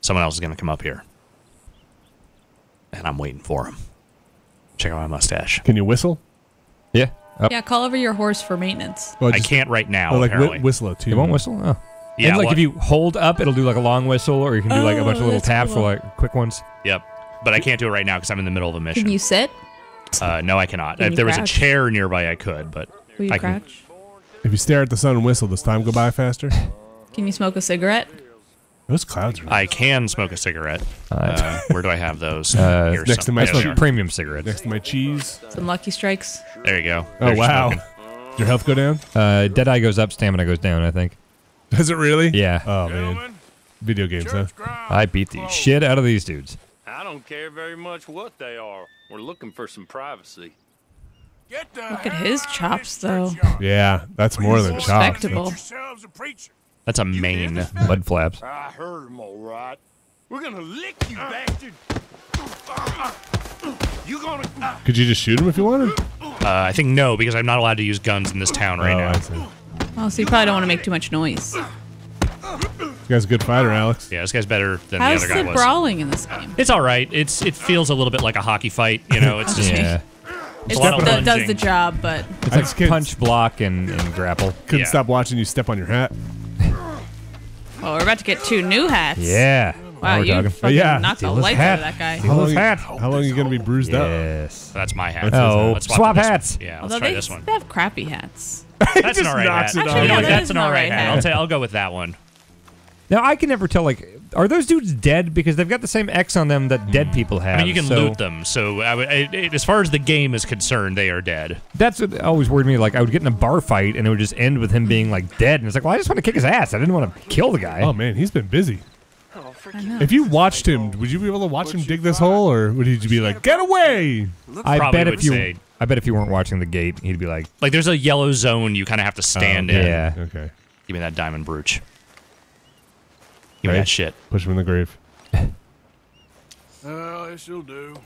Someone else is going to come up here. And I'm waiting for him. Check out my mustache. Can you whistle? Yeah. Up. Yeah, call over your horse for maintenance. Well, just, I can't right now, oh, like apparently. Whistle it, too. It won't whistle? Oh. Yeah. And, like, what? If you hold up, it'll do, like, a long whistle, or you can do, like, a bunch of little taps cool. or, like, quick ones. Yep. But I can't do it right now because I'm in the middle of a mission. Can you sit? Uh, no, I cannot. Can if there crouch? was a chair nearby, I could, but... Will you I crouch? Can... If you stare at the sun and whistle, does time go by faster? Can you smoke a cigarette? Those clouds are... I can smoke a cigarette. Uh, where do I have those? Uh, Here's next some. to my smoke premium cigarette. Next to my cheese. Some Lucky Strikes. There you go. Oh, There's wow. Does your health go down? Uh, Deadeye goes up, stamina goes down, I think. Does it really? Yeah. Oh, Gentlemen, man. Video games, huh? I beat the shit out of these dudes. I don't care very much what they are. We're looking for some privacy. Get the Look at his chops, though. Yeah, that's more than chops. Yourselves a preacher. That's a main mud flaps. I heard him all right. We're gonna lick you, bastard. You gonna? Could you just shoot him if you wanted? Uh, I think no, because I'm not allowed to use guns in this town right oh, now. I see. Well, so you probably don't want to make too much noise. This guy's a good fighter, Alex. Yeah, this guy's better than How's the other guy was. How's the brawling in this game? It's all right. It's it feels a little bit like a hockey fight. You know, it's just. Yeah. It does, does the job, but it's like kids. punch, block, and, and grapple. Couldn't yeah. stop watching you step on your hat. Oh, we're about to get two new hats. Yeah. Wow, you fucking oh, yeah. knocked the life out of that guy. How long, hat. How long are you going to be bruised yes. up? Yes. That's my hat. Oh, let's swap, swap hats. Yeah, let's Although try they, this one. They have crappy hats. That's an all right hat. Actually, yeah, yeah, that that's an all right hat. I'll, say, I'll go with that one. Now, I can never tell, like, are those dudes dead? Because they've got the same X on them that dead people have. I mean, you can so. loot them, so I would, I, I, as far as the game is concerned, they are dead. That's what always worried me. Like, I would get in a bar fight, and it would just end with him being, like, dead. And it's like, well, I just want to kick his ass. I didn't want to kill the guy. Oh, man, he's been busy. Oh, if you watched him, would you be able to watch him dig this hole, or would he be like, get away? I bet if you... Say. I bet if you weren't watching the gate, he'd be like... Like, there's a yellow zone you kind of have to stand oh, okay. in. Yeah. Okay. Give me that diamond brooch. Give me that shit. Push him in the grave. Well, this'll do.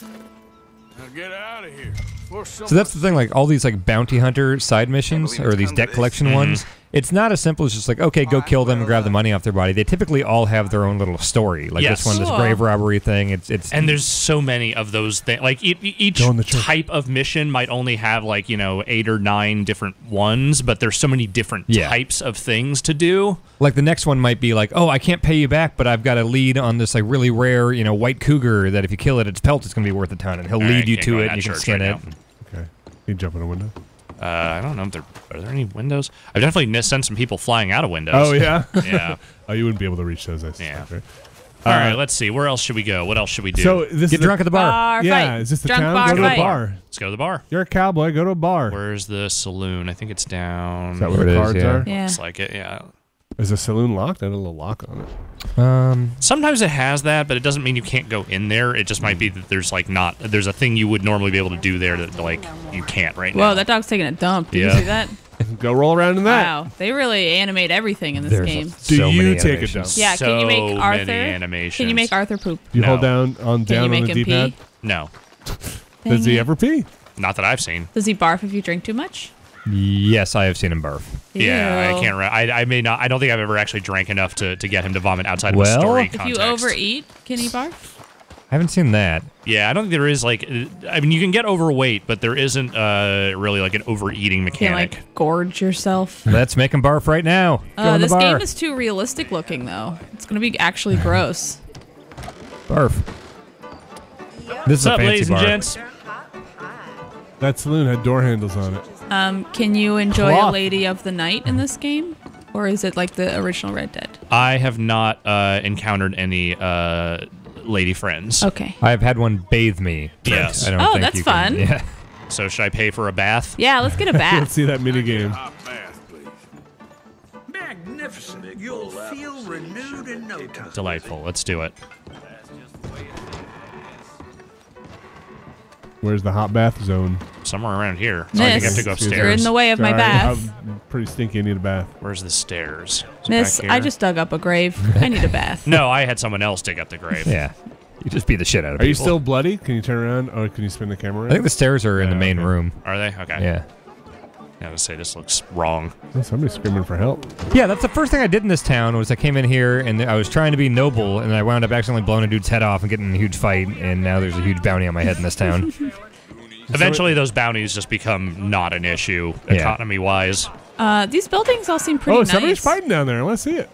Now get out of here. So that's the thing, like all these like bounty hunter side missions or these debt collection mm-hmm. ones, it's not as simple as just like, okay, go kill them and grab the money off their body. They typically all have their own little story. Like yes. this one, this grave robbery thing. It's it's and there's so many of those things. Like it, each type of mission might only have like you know eight or nine different ones, but there's so many different yeah. types of things to do. Like the next one might be like, oh, I can't pay you back, but I've got a lead on this like really rare you know white cougar that if you kill it, its pelt is going to be worth a ton, and he'll all lead right, you to it, and you can skin right it. Now. Okay. You jump in a window? Uh, I don't know if there are there any windows. I've definitely sent some people flying out of windows. Oh yeah, yeah. Oh, you wouldn't be able to reach those. I suspect, yeah. Right? All uh, right. Let's see. Where else should we go? What else should we do? So this get is drunk a, at the bar. bar yeah. Fight. Is this the drunk town? Bar go to the bar. Let's go to the bar. You're a cowboy. Go to a bar. Where's the saloon? I think it's down. Is that where, where the it cards is, yeah. are? Yeah. Looks like it. Yeah. Is the saloon locked? I had a little lock on it. Um, Sometimes it has that, but it doesn't mean you can't go in there. It just might be that there's like not there's a thing you would normally be able to do there that like you can't right now. Whoa, that dog's taking a dump. Did yeah. you see that? Go roll around in that. Wow, they really animate everything in this there's game. A, so do you take a dump? Yeah. Can you make Arthur? Animations. Can you make Arthur poop? Do you no. hold down on down on the D-pad? No. Does he ever pee? Not that I've seen. Does he barf if you drink too much? Yes, I have seen him barf. Yeah, Ew. I can't. I I may not. I don't think I've ever actually drank enough to, to get him to vomit outside of well, a story context. Well, if you overeat, can he barf? I haven't seen that. Yeah, I don't think there is like. I mean, you can get overweight, but there isn't uh, really like an overeating mechanic. You can, like, gorge yourself. Let's make him barf right now. Uh, this game is too realistic looking, though. It's gonna be actually gross. Barf. This is What's a fancy up, ladies and bar. gents? That saloon had door handles on it. Um, can you enjoy Cloth. a lady of the night in this game? Or is it like the original Red Dead? I have not uh, encountered any uh, lady friends. Okay. I've had one bathe me. Yes. I don't oh, think that's you fun. Can, yeah. So should I pay for a bath? Yeah, let's get a bath. Let's see that minigame. Magnificent. You'll feel renewed in no time. Delightful. Let's do it. Where's the hot bath zone? Somewhere around here. So I think I have to go upstairs. You're in the way of Sorry, my bath. I'm pretty stinky. I need a bath. Where's the stairs? Miss, I just dug up a grave. I need a bath. No, I had someone else dig up the grave. Yeah. You just beat the shit out of people. Are you still bloody? Can you turn around? Or can you spin the camera around? I think the stairs are in uh, the main okay. room. Are they? Okay. Yeah. I gotta say, this looks wrong. Oh, somebody's screaming for help. Yeah, that's the first thing I did in this town, was I came in here and I was trying to be noble, and I wound up accidentally blowing a dude's head off and getting in a huge fight, and now there's a huge bounty on my head in this town. Eventually, those bounties just become not an issue, yeah. economy-wise. Uh, these buildings all seem pretty nice. Oh, somebody's nice. fighting down there. Let's see it.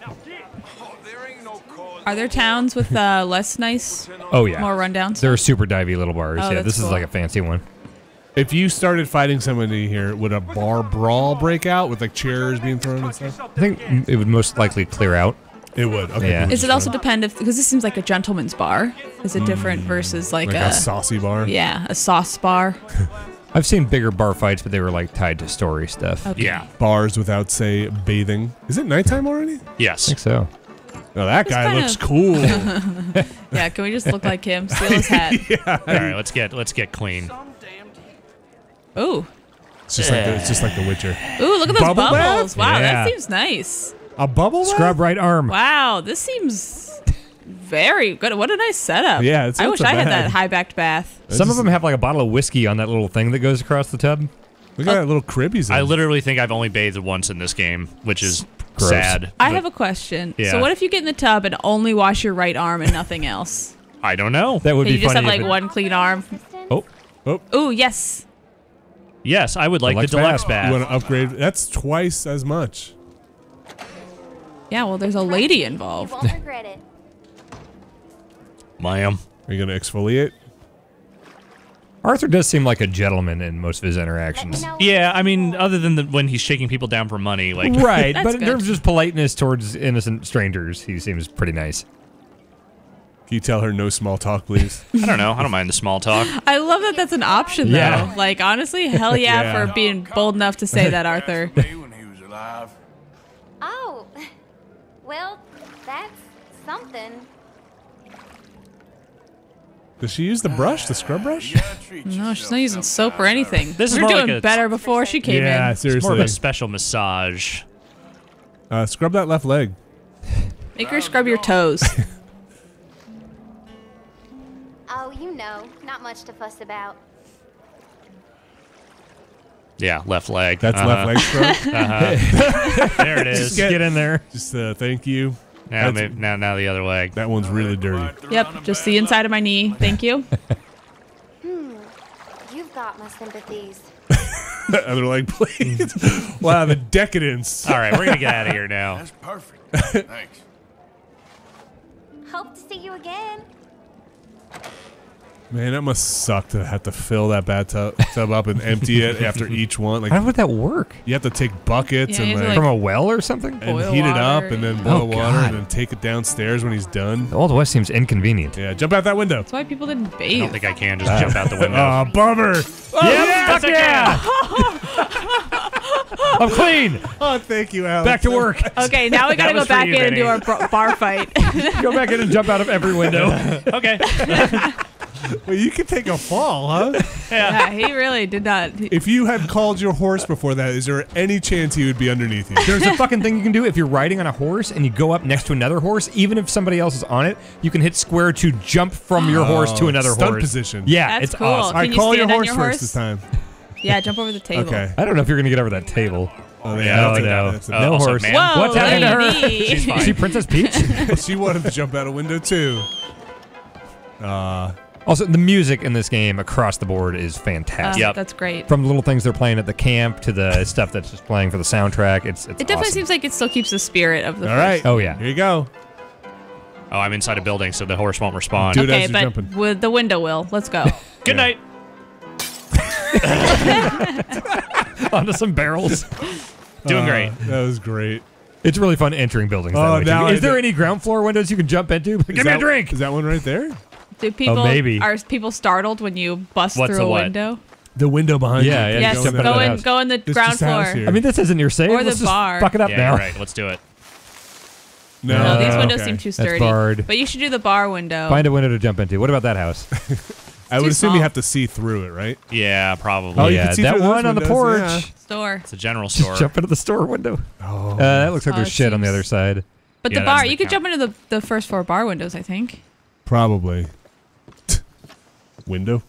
Are there towns with uh, less nice, oh, yeah. more rundowns? There are super divey little bars. Oh, yeah, this cool. is like a fancy one. If you started fighting somebody here, would a bar brawl break out with like chairs being thrown and stuff? I think it would most likely clear out. It would. Okay. Yeah. Does it also depend if, because this seems like a gentleman's bar? Is it different mm, versus like, like a, a saucy bar? Yeah, a sauce bar. I've seen bigger bar fights, but they were like tied to story stuff. Okay. Yeah, bars without say bathing. Is it nighttime already? Yes, I think so. Oh, that it's guy looks of... cool. Yeah, can we just look like him? Steal his hat. Yeah. All right, let's get let's get clean. Ooh. It's just, yeah. like the, it's just like The Witcher. Ooh, look at those bubble bubbles. Bath? Wow, yeah. that seems nice. A bubble Scrub bath? right arm. Wow, this seems very good. What a nice setup. Yeah, it's I wish I bad. had that high-backed bath. It's Some just, of them have like a bottle of whiskey on that little thing that goes across the tub. Look at oh. that little crib he's in. I literally think I've only bathed once in this game, which is gross. sad. I have a question. Yeah. So what if you get in the tub and only wash your right arm and nothing else? I don't know. That would and be funny. You just have like it... one clean arm. Oh. Oh. Ooh, yes. Yes, I would like deluxe the deluxe bath. bath. You want to upgrade? That's twice as much. Yeah, well, there's a lady involved. You won't regret it. Ma'am. Are you going to exfoliate? Arthur does seem like a gentleman in most of his interactions. Yeah, I mean, other than the, when he's shaking people down for money. like Right, but in good. terms of just politeness towards innocent strangers, he seems pretty nice. You tell her no small talk, please. I don't know. I don't mind the small talk. I love that that's an option, though. Yeah. Like, honestly, hell yeah, yeah for being bold enough to say that, Arthur. Oh, well, that's something. Does she use the brush, the scrub brush? No, she's not using soap or anything. This is we were more doing like better before she came yeah, in. Yeah, seriously. It's more of a special massage. Uh, scrub that left leg. Make her scrub your toes. Oh, you know, not much to fuss about. Yeah, left leg. That's uh, left leg stroke. Uh-huh. There it is. Just get, get in there. Just uh, thank you. Now, maybe, now, now the other leg. That one's really dirty. Yep, just the inside of my knee. Thank you. Hmm, you've got my sympathies. That other leg, please. Wow, the decadence. All right, we're gonna get out of here now. That's perfect. Thanks. Hope to see you again. Man, that must suck to have to fill that bathtub up and empty it after each one. Like, how would that work? You have to take buckets yeah, and like, like, from a well or something, and heat water. it up, and then boil oh, water, God. and then take it downstairs when he's done. The Old West seems inconvenient. Yeah, jump out that window. That's why people didn't bathe. I don't think I can just uh, jump out the window. Aw, oh, bummer. Oh, yeah, fuck yeah. I'm clean. Oh, thank you, Alex. Back to work. Okay, now we gotta go back you, in Vinny. and do our bar fight. Go back in and jump out of every window. Okay. Well, you could take a fall, huh? Yeah. Yeah, he really did not. If you had called your horse before that, is there any chance he would be underneath you? There's a fucking thing you can do if you're riding on a horse and you go up next to another horse, even if somebody else is on it, you can hit square to jump from your oh, horse to another stunt horse. position. Yeah, That's it's cool. awesome. Can I you call stand your horse, your horse first this time. Yeah, jump over the table. Okay. I don't know if you're going to get over that table. Oh, yeah, no, no. That, no, no horse. Whoa, What's happening to her? She's fine. Is she Princess Peach? She wanted to jump out a window, too. Uh... Also, the music in this game across the board is fantastic. Uh, yep. That's great. From the little things they're playing at the camp to the stuff that's just playing for the soundtrack, it's, it's It definitely awesome. seems like it still keeps the spirit of the All first. right. Oh, yeah. Here you go. Oh, I'm inside a building, so the horse won't respond. Do it okay, as you're but with the window will. Let's go. Good night. Onto some barrels. Doing uh, great. That was great. It's really fun entering buildings. Oh, that now way. Is there any ground floor windows you can jump into? Give that, me a drink. Is that one right there? Do people oh, maybe. are people startled when you bust What's through a, a window? The window behind yeah, you. Yeah, yes. Go, go in, go in the this ground floor. I mean, this isn't your safe. Or let's the bar. Fuck it up yeah, now. Right. Let's do it. No, no these windows okay. seem too sturdy. But you should do the bar window. Find a window to jump into. What about that house? I would assume small. You have to see through it, right? Yeah, probably. Oh, yeah, that one on windows, the porch. Yeah. Store. It's a general store. Just jump into the store window. Oh, uh, that looks like there's shit seems... on the other side. But yeah, the bar, you could jump into the the first four bar windows, I think. Probably. Window.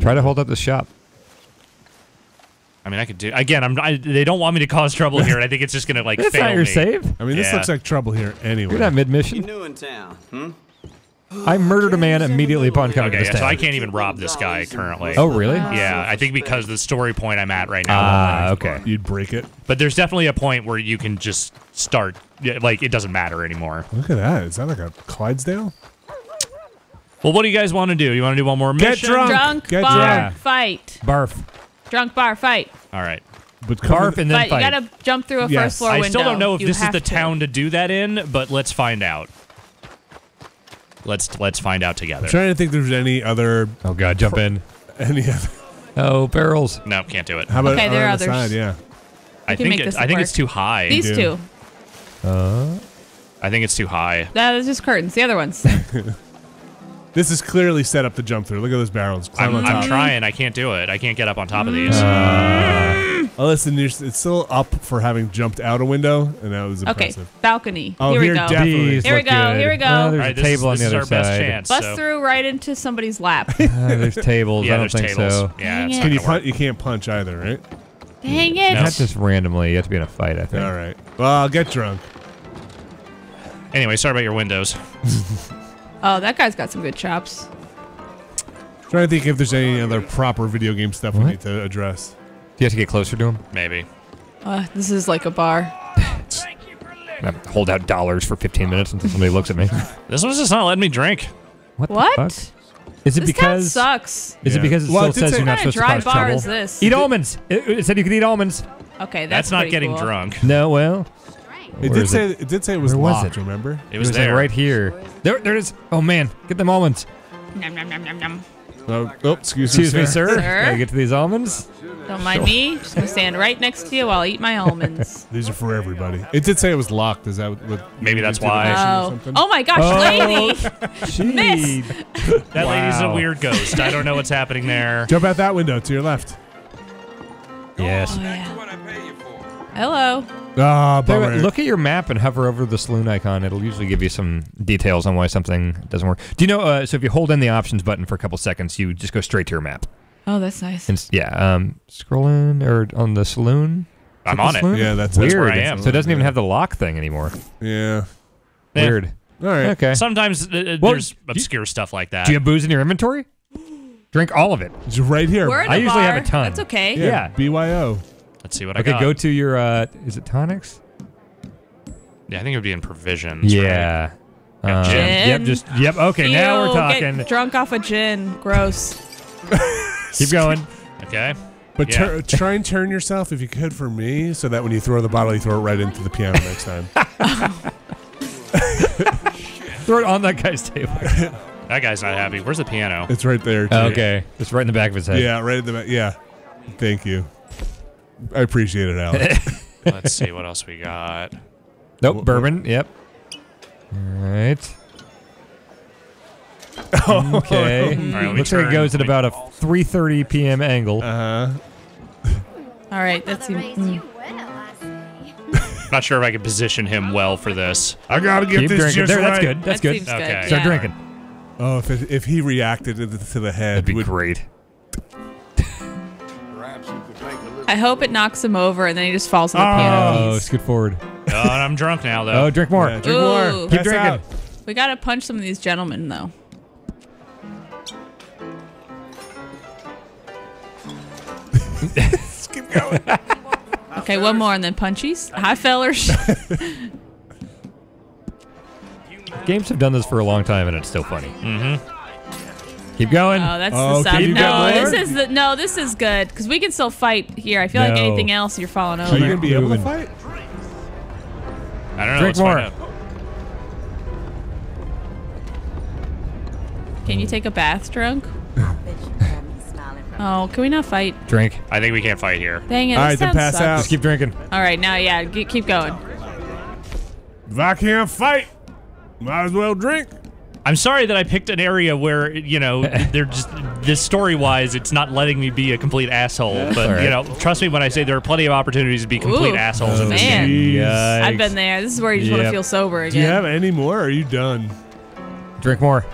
Try to hold up the shop. I mean, I could do again. I'm. I, they don't want me to cause trouble here, and I think it's just gonna like. That's fail not your me. Save. I mean, this yeah. looks like trouble here anyway. You're not mid-mission. New in town, hmm? I murdered a man immediately upon coming okay, to the yeah, so I can't even rob this guy currently. Oh, really? Yeah, I think because the story point I'm at right now. Ah, uh, okay. You'd break it. But there's definitely a point where you can just start, like, it doesn't matter anymore. Look at that. Is that like a Clydesdale? Well, what do you guys want to do? You want to do one more mission? Get drunk. Drunk, Get bar, yeah. fight. Barf. Drunk, bar, fight. All right. But barf and then but fight. You gotta jump through a yes. first floor window. I still don't know if you this is the to. town to do that in, but let's find out. Let's let's find out together. I'm trying to think if there's any other. Oh god, jump in. Any other? Oh, barrels. No, can't do it. How about okay, there are others. Side? Yeah. I think it, I think work. it's too high. These Dude. two. Uh. I think it's too high. That is just curtains. The other ones. This is clearly set up to jump through. Look at those barrels. I'm, on top. I'm trying. I can't do it. I can't get up on top of these. Uh, oh, listen, it's still up for having jumped out a window, and that was impressive. Okay, balcony. Oh, here, here we go. Definitely. Here we go. Good. Here we go. Oh, there's right, a table is, on the other side. Chance, Bust so. through right into somebody's lap. Uh, there's tables. Yeah, I don't think tables. so. Yeah, it's Can you, punch, you can't punch either, right? Dang it. Not just randomly. You have to be in a fight, I think. All right. Well, I'll get drunk. Anyway, sorry about your windows. Oh, that guy's got some good chops. I'm trying to think if there's any other proper video game stuff what? we need to address. Do you have to get closer to him? Maybe. Uh, this is like a bar. I hold out dollars for fifteen minutes until somebody looks at me. This one's just not letting me drink. What? What? The fuck? Is it this because town sucks? Is yeah. it because it well, still it says you're not supposed to cause trouble? Is this? Eat almonds. It, it said you could eat almonds. Okay, that's, that's not getting cool. drunk. No, well. It did, say, it? it did say it was Where locked, was it? remember? It was, it was there. Like right here. There, there it is. Oh, man. Get them almonds. Nom, nom, nom, nom, nom. Oh, oh, excuse, excuse me, sir. me, sir. Sir? Can I get to these almonds? Don't mind me. Just going to stand right next to you while I eat my almonds. These are for everybody. It did say it was locked. Is that what, Maybe that's why. Oh. oh, my gosh, oh. lady. Miss. That wow. lady's a weird ghost. I don't know what's happening there. Jump out that window to your left. Yes. Oh, yeah. Hello. Oh, there, look at your map and hover over the saloon icon. It'll usually give you some details on why something doesn't work. Do you know, uh, so if you hold in the options button for a couple seconds, you just go straight to your map. Oh, that's nice. And, yeah, um, scroll in, or on the saloon. Is I'm on saloon? it. Yeah, that's, that's where I am. So it doesn't even have the lock thing anymore. Yeah. Weird. Yeah. All right. Okay. Sometimes uh, well, there's obscure you, stuff like that. Do you have booze in your inventory? Drink all of it. It's right here. We're in I a usually bar. have a ton. That's okay. Yeah, yeah. B Y O. Let's see what I okay, got. Okay, go to your, uh, is it tonics? Yeah, I think it would be in provisions. Yeah. Right? Uh, gin. Yep, just, yep, okay, Ew, now we're talking. Get drunk off a gin. Gross. Keep going. Okay. But yeah. try and turn yourself, if you could, for me, so that when you throw the bottle, you throw it right into the piano next time. Throw it on that guy's table. That guy's not happy. Where's the piano? It's right there. Too. Okay. It's right in the back of his head. Yeah, right in the back. Yeah. Thank you. I appreciate it, Alex. Let's see what else we got. Nope, what, bourbon. What? Yep. All right. Oh, okay. All right, looks like it goes at about a three thirty p m angle. Uh huh. All right, that's him. Not sure if I can position him well for this. I gotta get Keep this drinking. just there, right. That's good. That's that good. Okay. Good. Start yeah. drinking. Oh, if it, if he reacted to the, to the head, that'd be would, great. I hope it knocks him over and then he just falls on the oh, piano. Oh, scoot forward. Oh, I'm drunk now, though. Oh, drink more. Yeah, drink Ooh. more. Keep Pass drinking. Out. We got to punch some of these gentlemen, though. Just keep going. Okay, one more and then punchies. Hi, fellers. Games have done this for a long time and it's still funny. Mm-hmm. Keep going. Oh, that's oh, the okay, side. No, this is the, no, this is good because we can still fight here. I feel no. like anything else, you're falling over. Are you gonna be able to fight? I don't know. Drink more. Can you take a bath drunk? Oh, can we not fight? Drink. I think we can't fight here. Dang it! All right, then pass sucks. out. Just keep drinking. All right, now yeah, keep going. If I can't fight, might as well drink. I'm sorry that I picked an area where, you know, they're just, this story-wise, it's not letting me be a complete asshole. But, right. you know, trust me when I say there are plenty of opportunities to be complete Ooh, assholes oh, in this man. game. Yikes. I've been there. This is where you just yep. want to feel sober again. Do you have any more, or are you done? Drink more.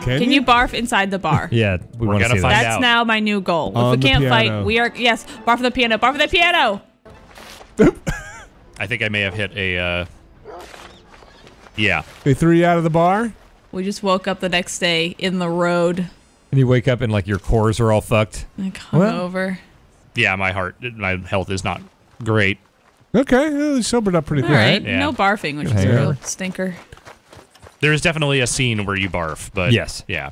Can, Can you? you barf inside the bar? Yeah, we want to find That's out. That's now my new goal. If On we can't fight, we are, yes, barf the piano, barf the piano! I think I may have hit a, uh, yeah. They threw you out of the bar? We just woke up the next day in the road. And you wake up and, like, your cores are all fucked? Like, hungover. Yeah, my heart, my health is not great. Okay, well, they sobered up pretty quick. All right, yeah. no barfing, which is a real stinker. There is definitely a scene where you barf, but yes, yeah.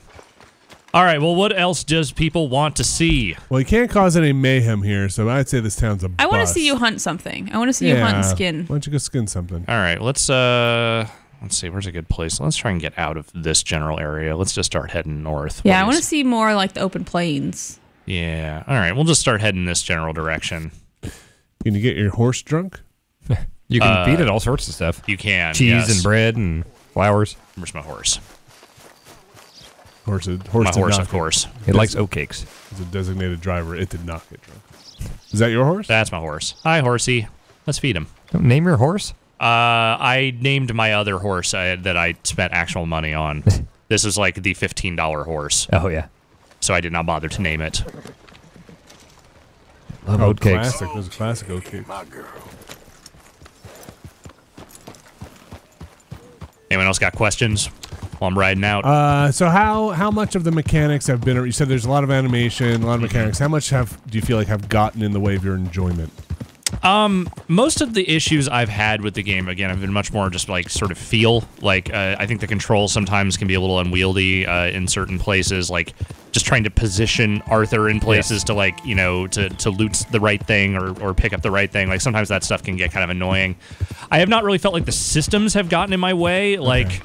All right, well, what else does people want to see? Well, you can't cause any mayhem here, so I'd say this town's a bust. I want to see you hunt something. I want to see yeah. you hunt and skin. Why don't you go skin something? All right, let's uh, let's see. Where's a good place? Let's try and get out of this general area. Let's just start heading north. Yeah, please. I want to see more like the open plains. Yeah. All right, we'll just start heading this general direction. Can you get your horse drunk? You can uh, beat it all sorts of stuff. You can cheese yes. and bread and. Flowers. Where's my horse? Horse, horse my horse, of course. It, it likes oat cakes. It's a designated driver. It did not get drunk. Is that your horse? That's my horse. Hi, horsey. Let's feed him. Don't name your horse? Uh, I named my other horse I, that I spent actual money on. This is like the fifteen dollar horse. Oh, yeah. So I did not bother to name it. Love oh, oat cakes. Classic. Those are classic oat cakes. My girl. Anyone else got questions while I'm riding out? Uh, so how how much of the mechanics have been? You said there's a lot of animation, a lot of mechanics. How much have do you feel like have gotten in the way of your enjoyment? Um, most of the issues I've had with the game, again, I've been much more just like sort of feel. Like uh, I think the controls sometimes can be a little unwieldy uh, in certain places. Like just trying to position Arthur in places yes. to like you know to to loot the right thing or or pick up the right thing. Like sometimes that stuff can get kind of annoying. I have not really felt like the systems have gotten in my way, like, okay.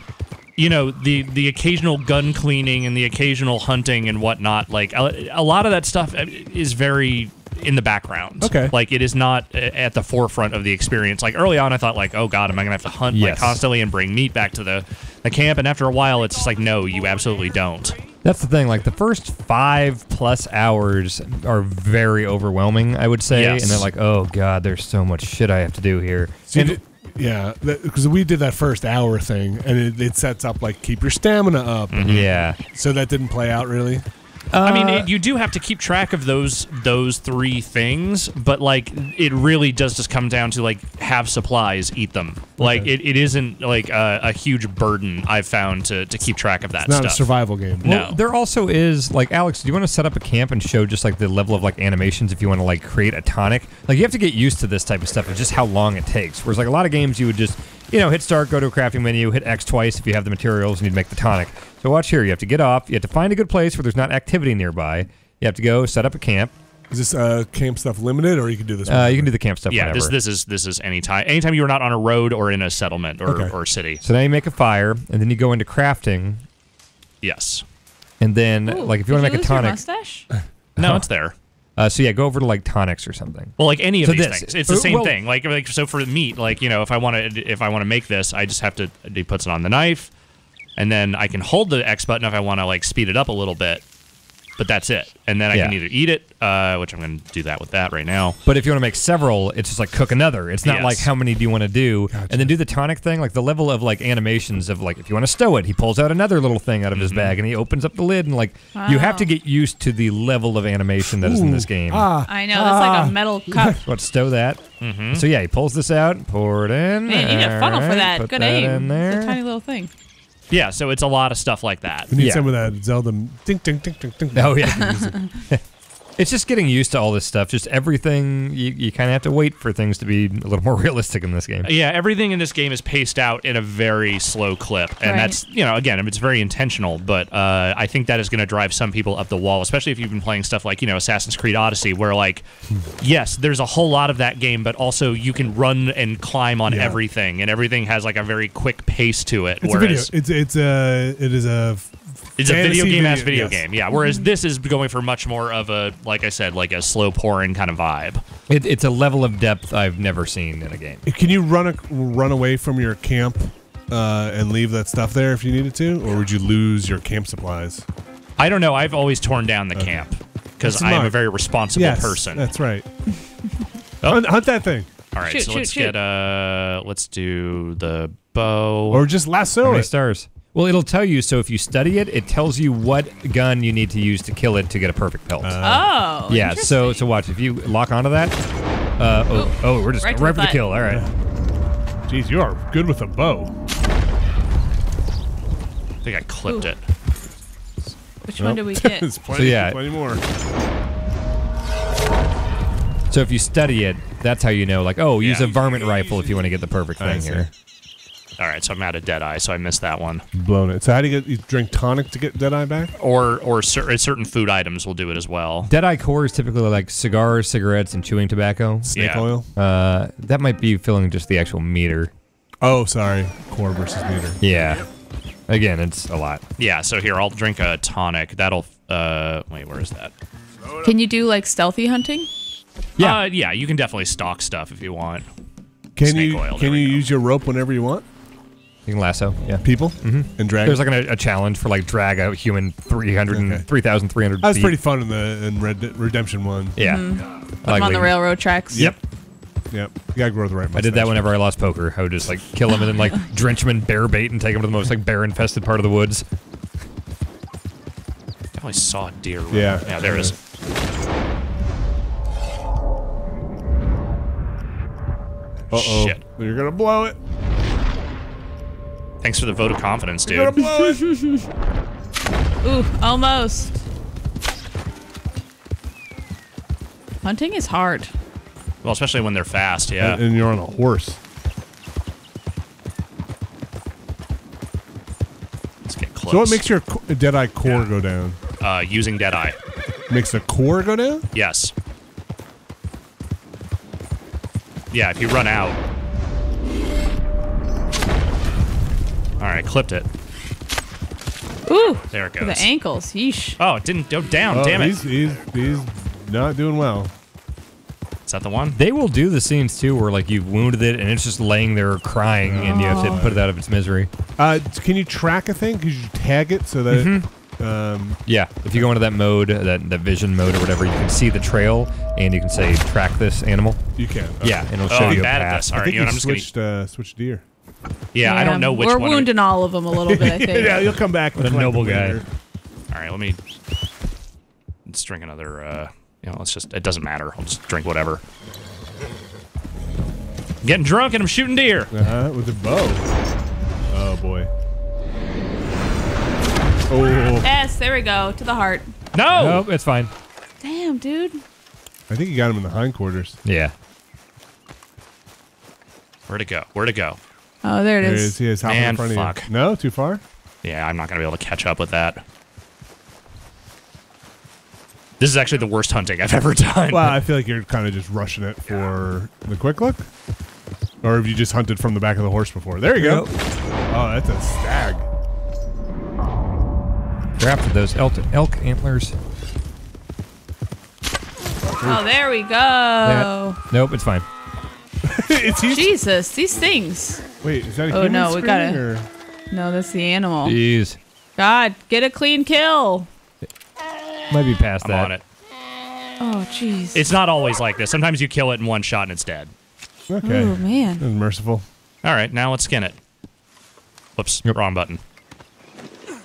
you know, the, the occasional gun cleaning and the occasional hunting and whatnot, like, a, a lot of that stuff is very in the background. Okay. Like, it is not at the forefront of the experience. Like, early on, I thought, like, oh, God, am I going to have to hunt yes. like constantly and bring meat back to the, the camp? And after a while, it's just like, no, you absolutely don't. That's the thing. Like, the first five plus hours are very overwhelming, I would say. Yes. And they're like, oh, God, there's so much shit I have to do here. So and yeah, because we did that first hour thing, and it, it sets up, like, keep your stamina up. Mm-hmm. Yeah. So that didn't play out, really? Uh, I mean, it, you do have to keep track of those those three things, but, like, it really does just come down to, like, have supplies, eat them. Like, okay. it, it isn't, like, a, a huge burden, I've found, to, to keep track of that stuff. It's not stuff. a survival game. No. Well, there also is, like, Alex, do you want to set up a camp and show just, like, the level of, like, animations if you want to, like, create a tonic? Like, you have to get used to this type of stuff and just how long it takes. Whereas, like, a lot of games you would just, you know, hit start, go to a crafting menu, hit X twice if you have the materials, and you'd make the tonic. So watch here. You have to get off. You have to find a good place where there's not activity nearby. You have to go set up a camp. Is this uh, camp stuff limited, or you can do this? Uh, you can do the camp stuff. Yeah, whenever. this this is this is any time. Anytime you are not on a road or in a settlement or okay. or city. So now you make a fire, and then you go into crafting. Yes. And then, Ooh, like, if you want to make a tonic, your mustache? no, it's there. Uh, so yeah, go over to like tonics or something. Well, like any of so these this, things, it's the same well, thing. Like, like so for meat, like you know, if I want to if I want to make this, I just have to. He puts it on the knife. And then I can hold the X button if I want to like speed it up a little bit, but that's it. And then I yeah. can either eat it, uh, which I'm going to do that with that right now. But if you want to make several, it's just like cook another. It's not yes. like how many do you want to do, gotcha. And then do the tonic thing. Like the level of like animations of like if you want to stow it, he pulls out another little thing out of mm-hmm. his bag and he opens up the lid and like wow. you have to get used to the level of animation that Ooh, is in this game. Ah, I know that's ah, like a metal cup. Let's stow that. Mm-hmm. So yeah, he pulls this out, pour it in. Man, you need a funnel right, for that. Put Good that aim. In there. It's a tiny little thing. Yeah, so it's a lot of stuff like that. We need yeah. some of that Zelda ding, ding, ding, ding, ding. Oh, yeah. It's just getting used to all this stuff. Just everything, you, you kind of have to wait for things to be a little more realistic in this game. Yeah, everything in this game is paced out in a very slow clip. And right. that's, you know, again, it's very intentional, but uh, I think that is going to drive some people up the wall, especially if you've been playing stuff like, you know, Assassin's Creed Odyssey, where, like, yes, there's a whole lot of that game, but also you can run and climb on yeah. everything, and everything has, like, a very quick pace to it. It's whereas, a video. It's, it's a, it is a... It's a video game as video yes. game, yeah. Whereas this is going for much more of a, like I said, like a slow pouring kind of vibe. It, it's a level of depth I've never seen in a game. Can you run a, run away from your camp uh, and leave that stuff there if you needed to, or would you lose your camp supplies? I don't know. I've always torn down the okay. camp because I am a very responsible yes, person. That's right. Oh. Hunt, hunt that thing. All right, shoot, so shoot, let's shoot. get uh, let's do the bow or just lasso. How many stars? Well, it'll tell you. So if you study it, it tells you what gun you need to use to kill it to get a perfect pelt. Uh, oh, yeah. So so watch if you lock onto that. Uh, oh, oh, we're just right, right the for the kill. All right. Yeah. Jeez, you are good with a bow. I think I clipped Ooh. it. Which nope. one do we get? There's plenty, so, yeah. plenty more. So if you study it, that's how you know. Like, oh, yeah. use a varmint rifle if you want to get the perfect thing here. All right, so I'm out of Deadeye, so I missed that one. Blown it. So how do you, get, you drink tonic to get Deadeye back? Or or cer certain food items will do it as well. Deadeye core is typically like cigars, cigarettes, and chewing tobacco. Snake yeah. oil? Uh, that might be filling just the actual meter. Oh, sorry. Core versus meter. Yeah. Again, it's a lot. Yeah, so here, I'll drink a tonic. That'll, uh, wait, where is that? Can you do, like, stealthy hunting? Yeah. Uh, yeah, you can definitely stalk stuff if you want. Can Snake you oil, can you use your rope whenever you want? You can lasso, yeah. People? Mm-hmm. And drag? There's, like, an, a challenge for, like, drag a human three thousand three hundred okay. That was pretty fun in the in Red De Redemption one. Yeah. Mm-hmm. Put like them on the railroad tracks. Yep. Yep, you gotta grow the right mustache. I did that whenever I lost poker. I would just like kill him and then like drench him in bear bait and take him to the most like bear infested part of the woods. I only saw a deer. Right? Yeah, yeah, there it is. Uh oh, shit. You're gonna blow it. Thanks for the vote of confidence, dude. You're gonna blow it. Ooh, almost. Hunting is hard. Well, especially when they're fast, yeah. And, and you're on a horse. Let's get close. So what makes your Deadeye core yeah. go down? Uh, using Deadeye. Makes the core go down? Yes. Yeah, if you run out. Alright, clipped it. Ooh! There it goes. The ankles, yeesh. Oh, it didn't go down, oh, damn it. He's, he's, he's not doing well. Is that the one? They will do the scenes too, where like you've wounded it and it's just laying there crying, oh. and you have to put it out of its misery. Uh, can you track a thing? Could you tag it so that? Mm-hmm. um, yeah, if you go into that mode, that that vision mode or whatever, you can see the trail and you can say track this animal. You can. Okay. Yeah, and it'll show oh, you. I'm bad at this. All right, I think you know, I'm just switched gonna... uh, switched deer. Yeah, yeah, I don't know which we're one. We're wounding all of them a little bit. I think. Yeah, you'll come back with a noble guy. All right, let me. Let's drink another. Uh... You know, it's just, it doesn't matter. I'll just drink whatever. I'm getting drunk and I'm shooting deer. Uh-huh, with a bow. Oh, boy. Oh. Yes, there we go. To the heart. No! Nope, it's fine. Damn, dude. I think you got him in the hindquarters. Yeah. Where'd it go? Where'd it go? Oh, there it there is. He is hopping in front fuck. of you. No, too far? Yeah, I'm not going to be able to catch up with that. This is actually the worst hunting I've ever done. Well, I feel like you're kind of just rushing it for the quick look. Or have you just hunted from the back of the horse before? There you go. Nope. Oh, that's a stag. They're after those elk, elk antlers. Oh, there we go. That, nope, it's fine. it's Jesus, these things. Wait, is that a human Oh, no, we got to... No, that's the animal. Jeez. God, get a clean kill. Might be past I'm that. On it. Oh, jeez. It's not always like this. Sometimes you kill it in one shot and it's dead. Okay. Oh, man. That's merciful. All right, now let's skin it. Whoops, yep. Wrong button.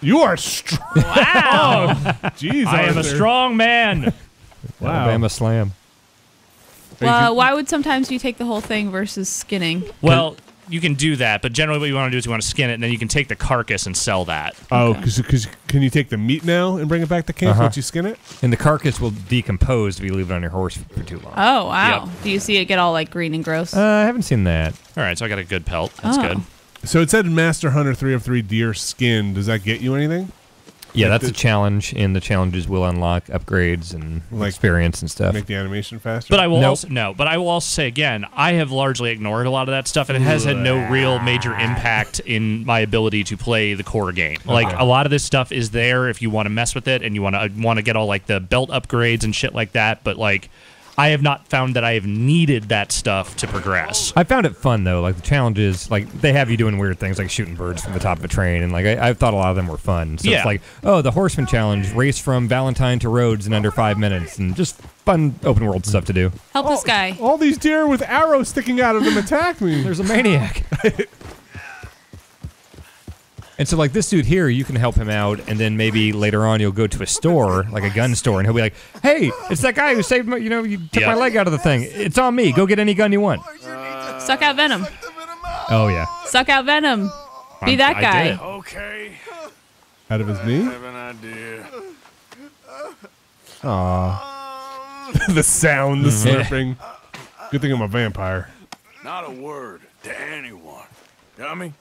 You are strong. Wow. Jeez, I am a strong man. Wow. Alabama slam. Well, why would sometimes you take the whole thing versus skinning? Well... You can do that, but generally what you want to do is you want to skin it, and then you can take the carcass and sell that. Oh, because okay. can you take the meat now and bring it back to camp uh-huh. once you skin it? And the carcass will decompose if you leave it on your horse for too long. Oh, wow. Yep. Do you see it get all like green and gross? Uh, I haven't seen that. All right, so I got a good pelt. That's oh. good. So it said Master Hunter three of three deer skin. Does that get you anything? Yeah, like that's a challenge, and the challenges will unlock upgrades and like experience and stuff. Make the animation faster. But I will nope. also no. But I will also say again, I have largely ignored a lot of that stuff, and it has had no real major impact in my ability to play the core game. Okay. Like a lot of this stuff is there if you want to mess with it, and you want to want to get all like the belt upgrades and shit like that. But like, I have not found that I have needed that stuff to progress. I found it fun, though. Like, the challenges, like, they have you doing weird things, like shooting birds from the top of a train, and, like, I, I thought a lot of them were fun. So yeah. It's like, oh, the Horseman Challenge, race from Valentine to Rhodes in under five minutes, and just fun open-world stuff to do. Help all, this guy. All these deer with arrows sticking out of them attack me. There's a maniac. And so, like, this dude here, you can help him out, and then maybe later on you'll go to a store, like a gun store, and he'll be like, hey, it's that guy who saved my, you know, you took yep. my leg out of the thing. It's on me. Go get any gun you want. Uh, Suck out venom. Oh, yeah. Suck out venom. I'm, be that guy. Okay. Out of his knee? I have an idea. Aww. The sound, the slurping. Good thing I'm a vampire. Not a word to anyone. Dummy.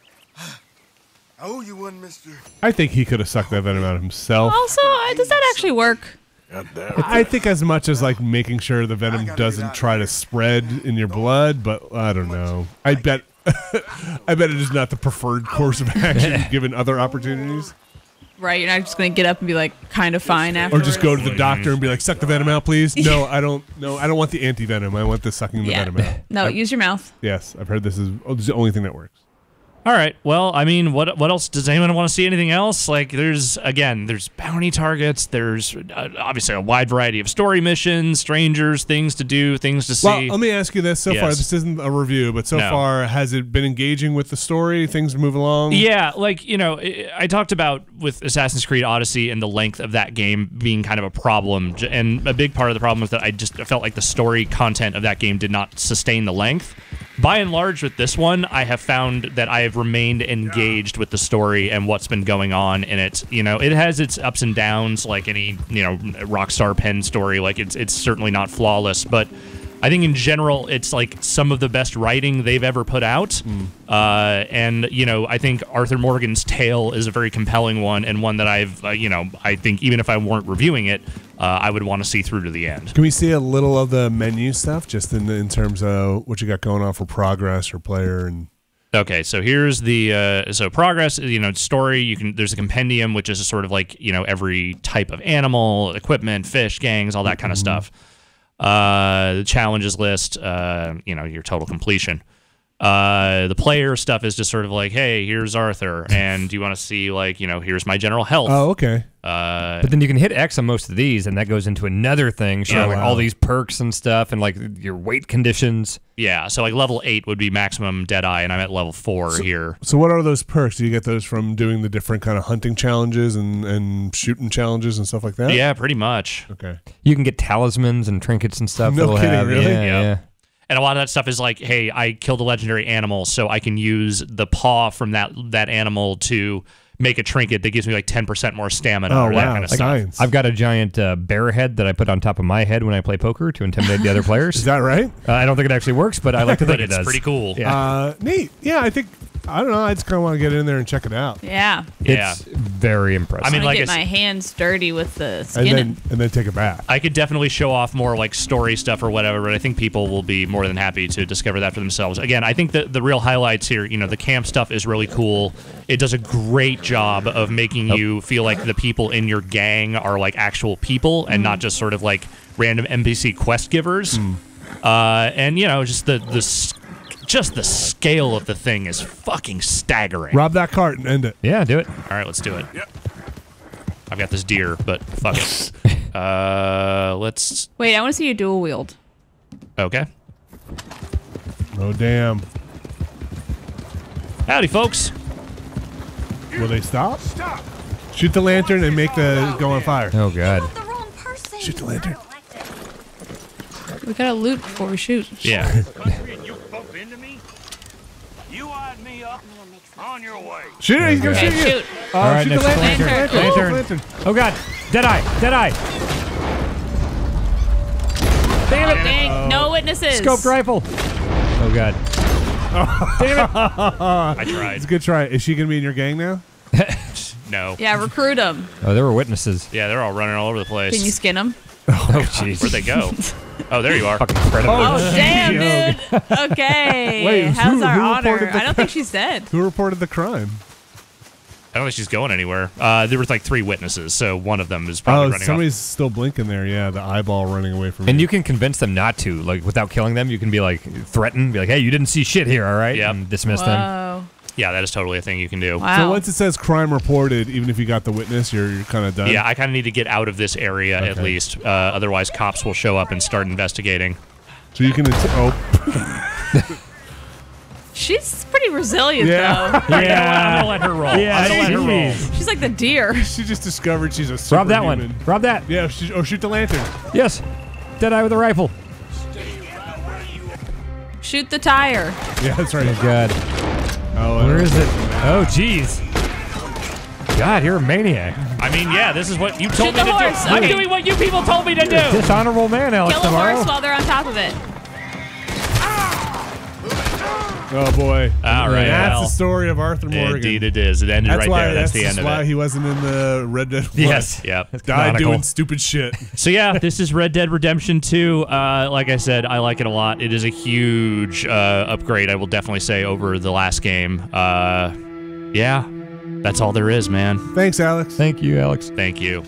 Oh, you won, mister. I think he could have sucked that venom out of himself. Also, does that actually work? I think as much as like making sure the venom doesn't try to spread in your blood, but I don't know. I bet, I bet it is not the preferred course of action given other opportunities. Right, you're not just gonna get up and be like kind of fine afterwards. Or just go to the doctor and be like, suck the venom out, please. No, I don't. No, I don't want the anti-venom. I want the sucking the yeah. venom out. No, I've, use your mouth. Yes, I've heard this is, oh, this is the only thing that works. All right. Well, I mean, what what else? Does anyone want to see anything else? Like, there's, again, there's bounty targets. There's uh, obviously a wide variety of story missions, strangers, things to do, things to see. Well, let me ask you this. So yes. far, this isn't a review, but so no. far, has it been engaging with the story? Things move along? Yeah. Like, you know, I talked about with Assassin's Creed Odyssey and the length of that game being kind of a problem. And a big part of the problem is that I just felt like the story content of that game did not sustain the length. By and large, with this one, I have found that I have remained engaged with the story and what's been going on in it. You know, it has its ups and downs, like any, you know, Rockstar pen story. Like, it's it's certainly not flawless, but I think in general, it's like some of the best writing they've ever put out. Mm. Uh, and, you know, I think Arthur Morgan's tale is a very compelling one, and one that I've, uh, you know, I think even if I weren't reviewing it, uh, I would want to see through to the end. Can we see a little of the menu stuff just in, the, in terms of what you got going on for progress or player and... Okay, so here's the uh, so progress. You know, story. You can there's a compendium, which is a sort of like you know every type of animal, equipment, fish, gangs, all that kind of mm-hmm. stuff. Uh, the challenges list, uh, you know, your total completion. Uh, the player stuff is just sort of like, hey, here's Arthur, and do you want to see, like, you know, here's my general health. Oh, okay. Uh, but then you can hit X on most of these, and that goes into another thing, showing yeah, like, wow. all these perks and stuff, and, like, your weight conditions. Yeah, so, like, level eight would be maximum Deadeye, and I'm at level four so, here. So what are those perks? Do you get those from doing the different kind of hunting challenges and, and shooting challenges and stuff like that? Yeah, pretty much. Okay. You can get talismans and trinkets and stuff. No kidding, have. really? Yeah, yeah. yeah. And a lot of that stuff is like, hey, I killed a legendary animal, so I can use the paw from that that animal to make a trinket that gives me like ten percent more stamina oh, or wow. that kind of like stuff. Science. I've got a giant uh, bear head that I put on top of my head when I play poker to intimidate the other players. Is that right? Uh, I don't think it actually works, but I like to think it does. It's pretty cool. Yeah. Uh, neat. Yeah, I think, I don't know, I just kind of want to get in there and check it out. Yeah. It's yeah. very impressive. I mean, I like get my hands dirty with the skin. And then, and then take a bath. I could definitely show off more like story stuff or whatever, but I think people will be more than happy to discover that for themselves. Again, I think the, the real highlights here, you know, the camp stuff is really cool. It does a great job of making yep. you feel like the people in your gang are like actual people and mm. not just sort of like random N P C quest givers. Mm. Uh, and, you know, just the... the Just the scale of the thing is fucking staggering. Rob that cart and end it. Yeah, do it. All right, let's do it. Yep. I've got this deer, but fuck it. Uh, let's... Wait, I want to see you dual wield. Okay. Oh, damn. Howdy, folks. Will they stop? Stop. Shoot the lantern and make the go on fire. Oh, God. The wrong person. Shoot the lantern. Like we gotta loot before we shoot. Yeah. Into me, you eyed me up on your way. Shoot! He's gonna shoot you. Uh, All right, shoot next the lantern. Lantern. Lantern. lantern. Oh God! Dead eye! Dead eye! Damn it! Dang. No witnesses. Scoped rifle. Oh God! Oh. Damn it! I tried. It's a good try. Is she gonna be in your gang now? No. Yeah, recruit them. Oh, there were witnesses. Yeah, they're all running all over the place. Can you skin them? Oh jeez. Where'd they go? Oh, there you are. Fucking incredible. Oh, damn, dude. Okay. Wait, how's who, our who honor? I don't think she's dead. Who reported the crime? I don't think she's going anywhere. Uh, there was like three witnesses, so one of them is probably oh, running somebody's off. Still blinking there, yeah, the eyeball running away from and you. You can convince them not to, like, without killing them, you can be like, threaten, be like, hey, you didn't see shit here, all right? Yeah. And dismiss Whoa. them. Yeah, that is totally a thing you can do. Wow. So once it says crime reported, even if you got the witness, you're, you're kind of done? Yeah, I kind of need to get out of this area okay. at least. Uh, otherwise, cops will show up and start investigating. So you can... Oh. She's pretty resilient, yeah. though. Yeah. I'm going to let her roll. Yeah, I'm going to let her roll. She's like the deer. She just discovered she's a superhuman. Rob that one. Rob that. Yeah, she, oh, shoot the lantern. Yes. Deadeye with a rifle. Shoot the tire. Yeah, that's right. Oh, God. Oh, Where is it? Oh, jeez. God, you're a maniac. I mean, yeah, this is what you told shoot me to horse. do. I'm okay. doing what you people told me to you're do. A dishonorable man, Alex Navarro. Kill a tomorrow. horse while they're on top of it. Oh boy! All right, that's well, the story of Arthur Morgan. Indeed, it is. It ended that's right why, there. That's, that's the end of it. That's why he wasn't in the Red Dead. Yes. Yeah. Died doing stupid shit. So yeah, this is Red Dead Redemption two. Uh, like I said, I like it a lot. It is a huge uh, upgrade. I will definitely say over the last game. Uh, yeah, that's all there is, man. Thanks, Alex. Thank you, Alex. Thank you.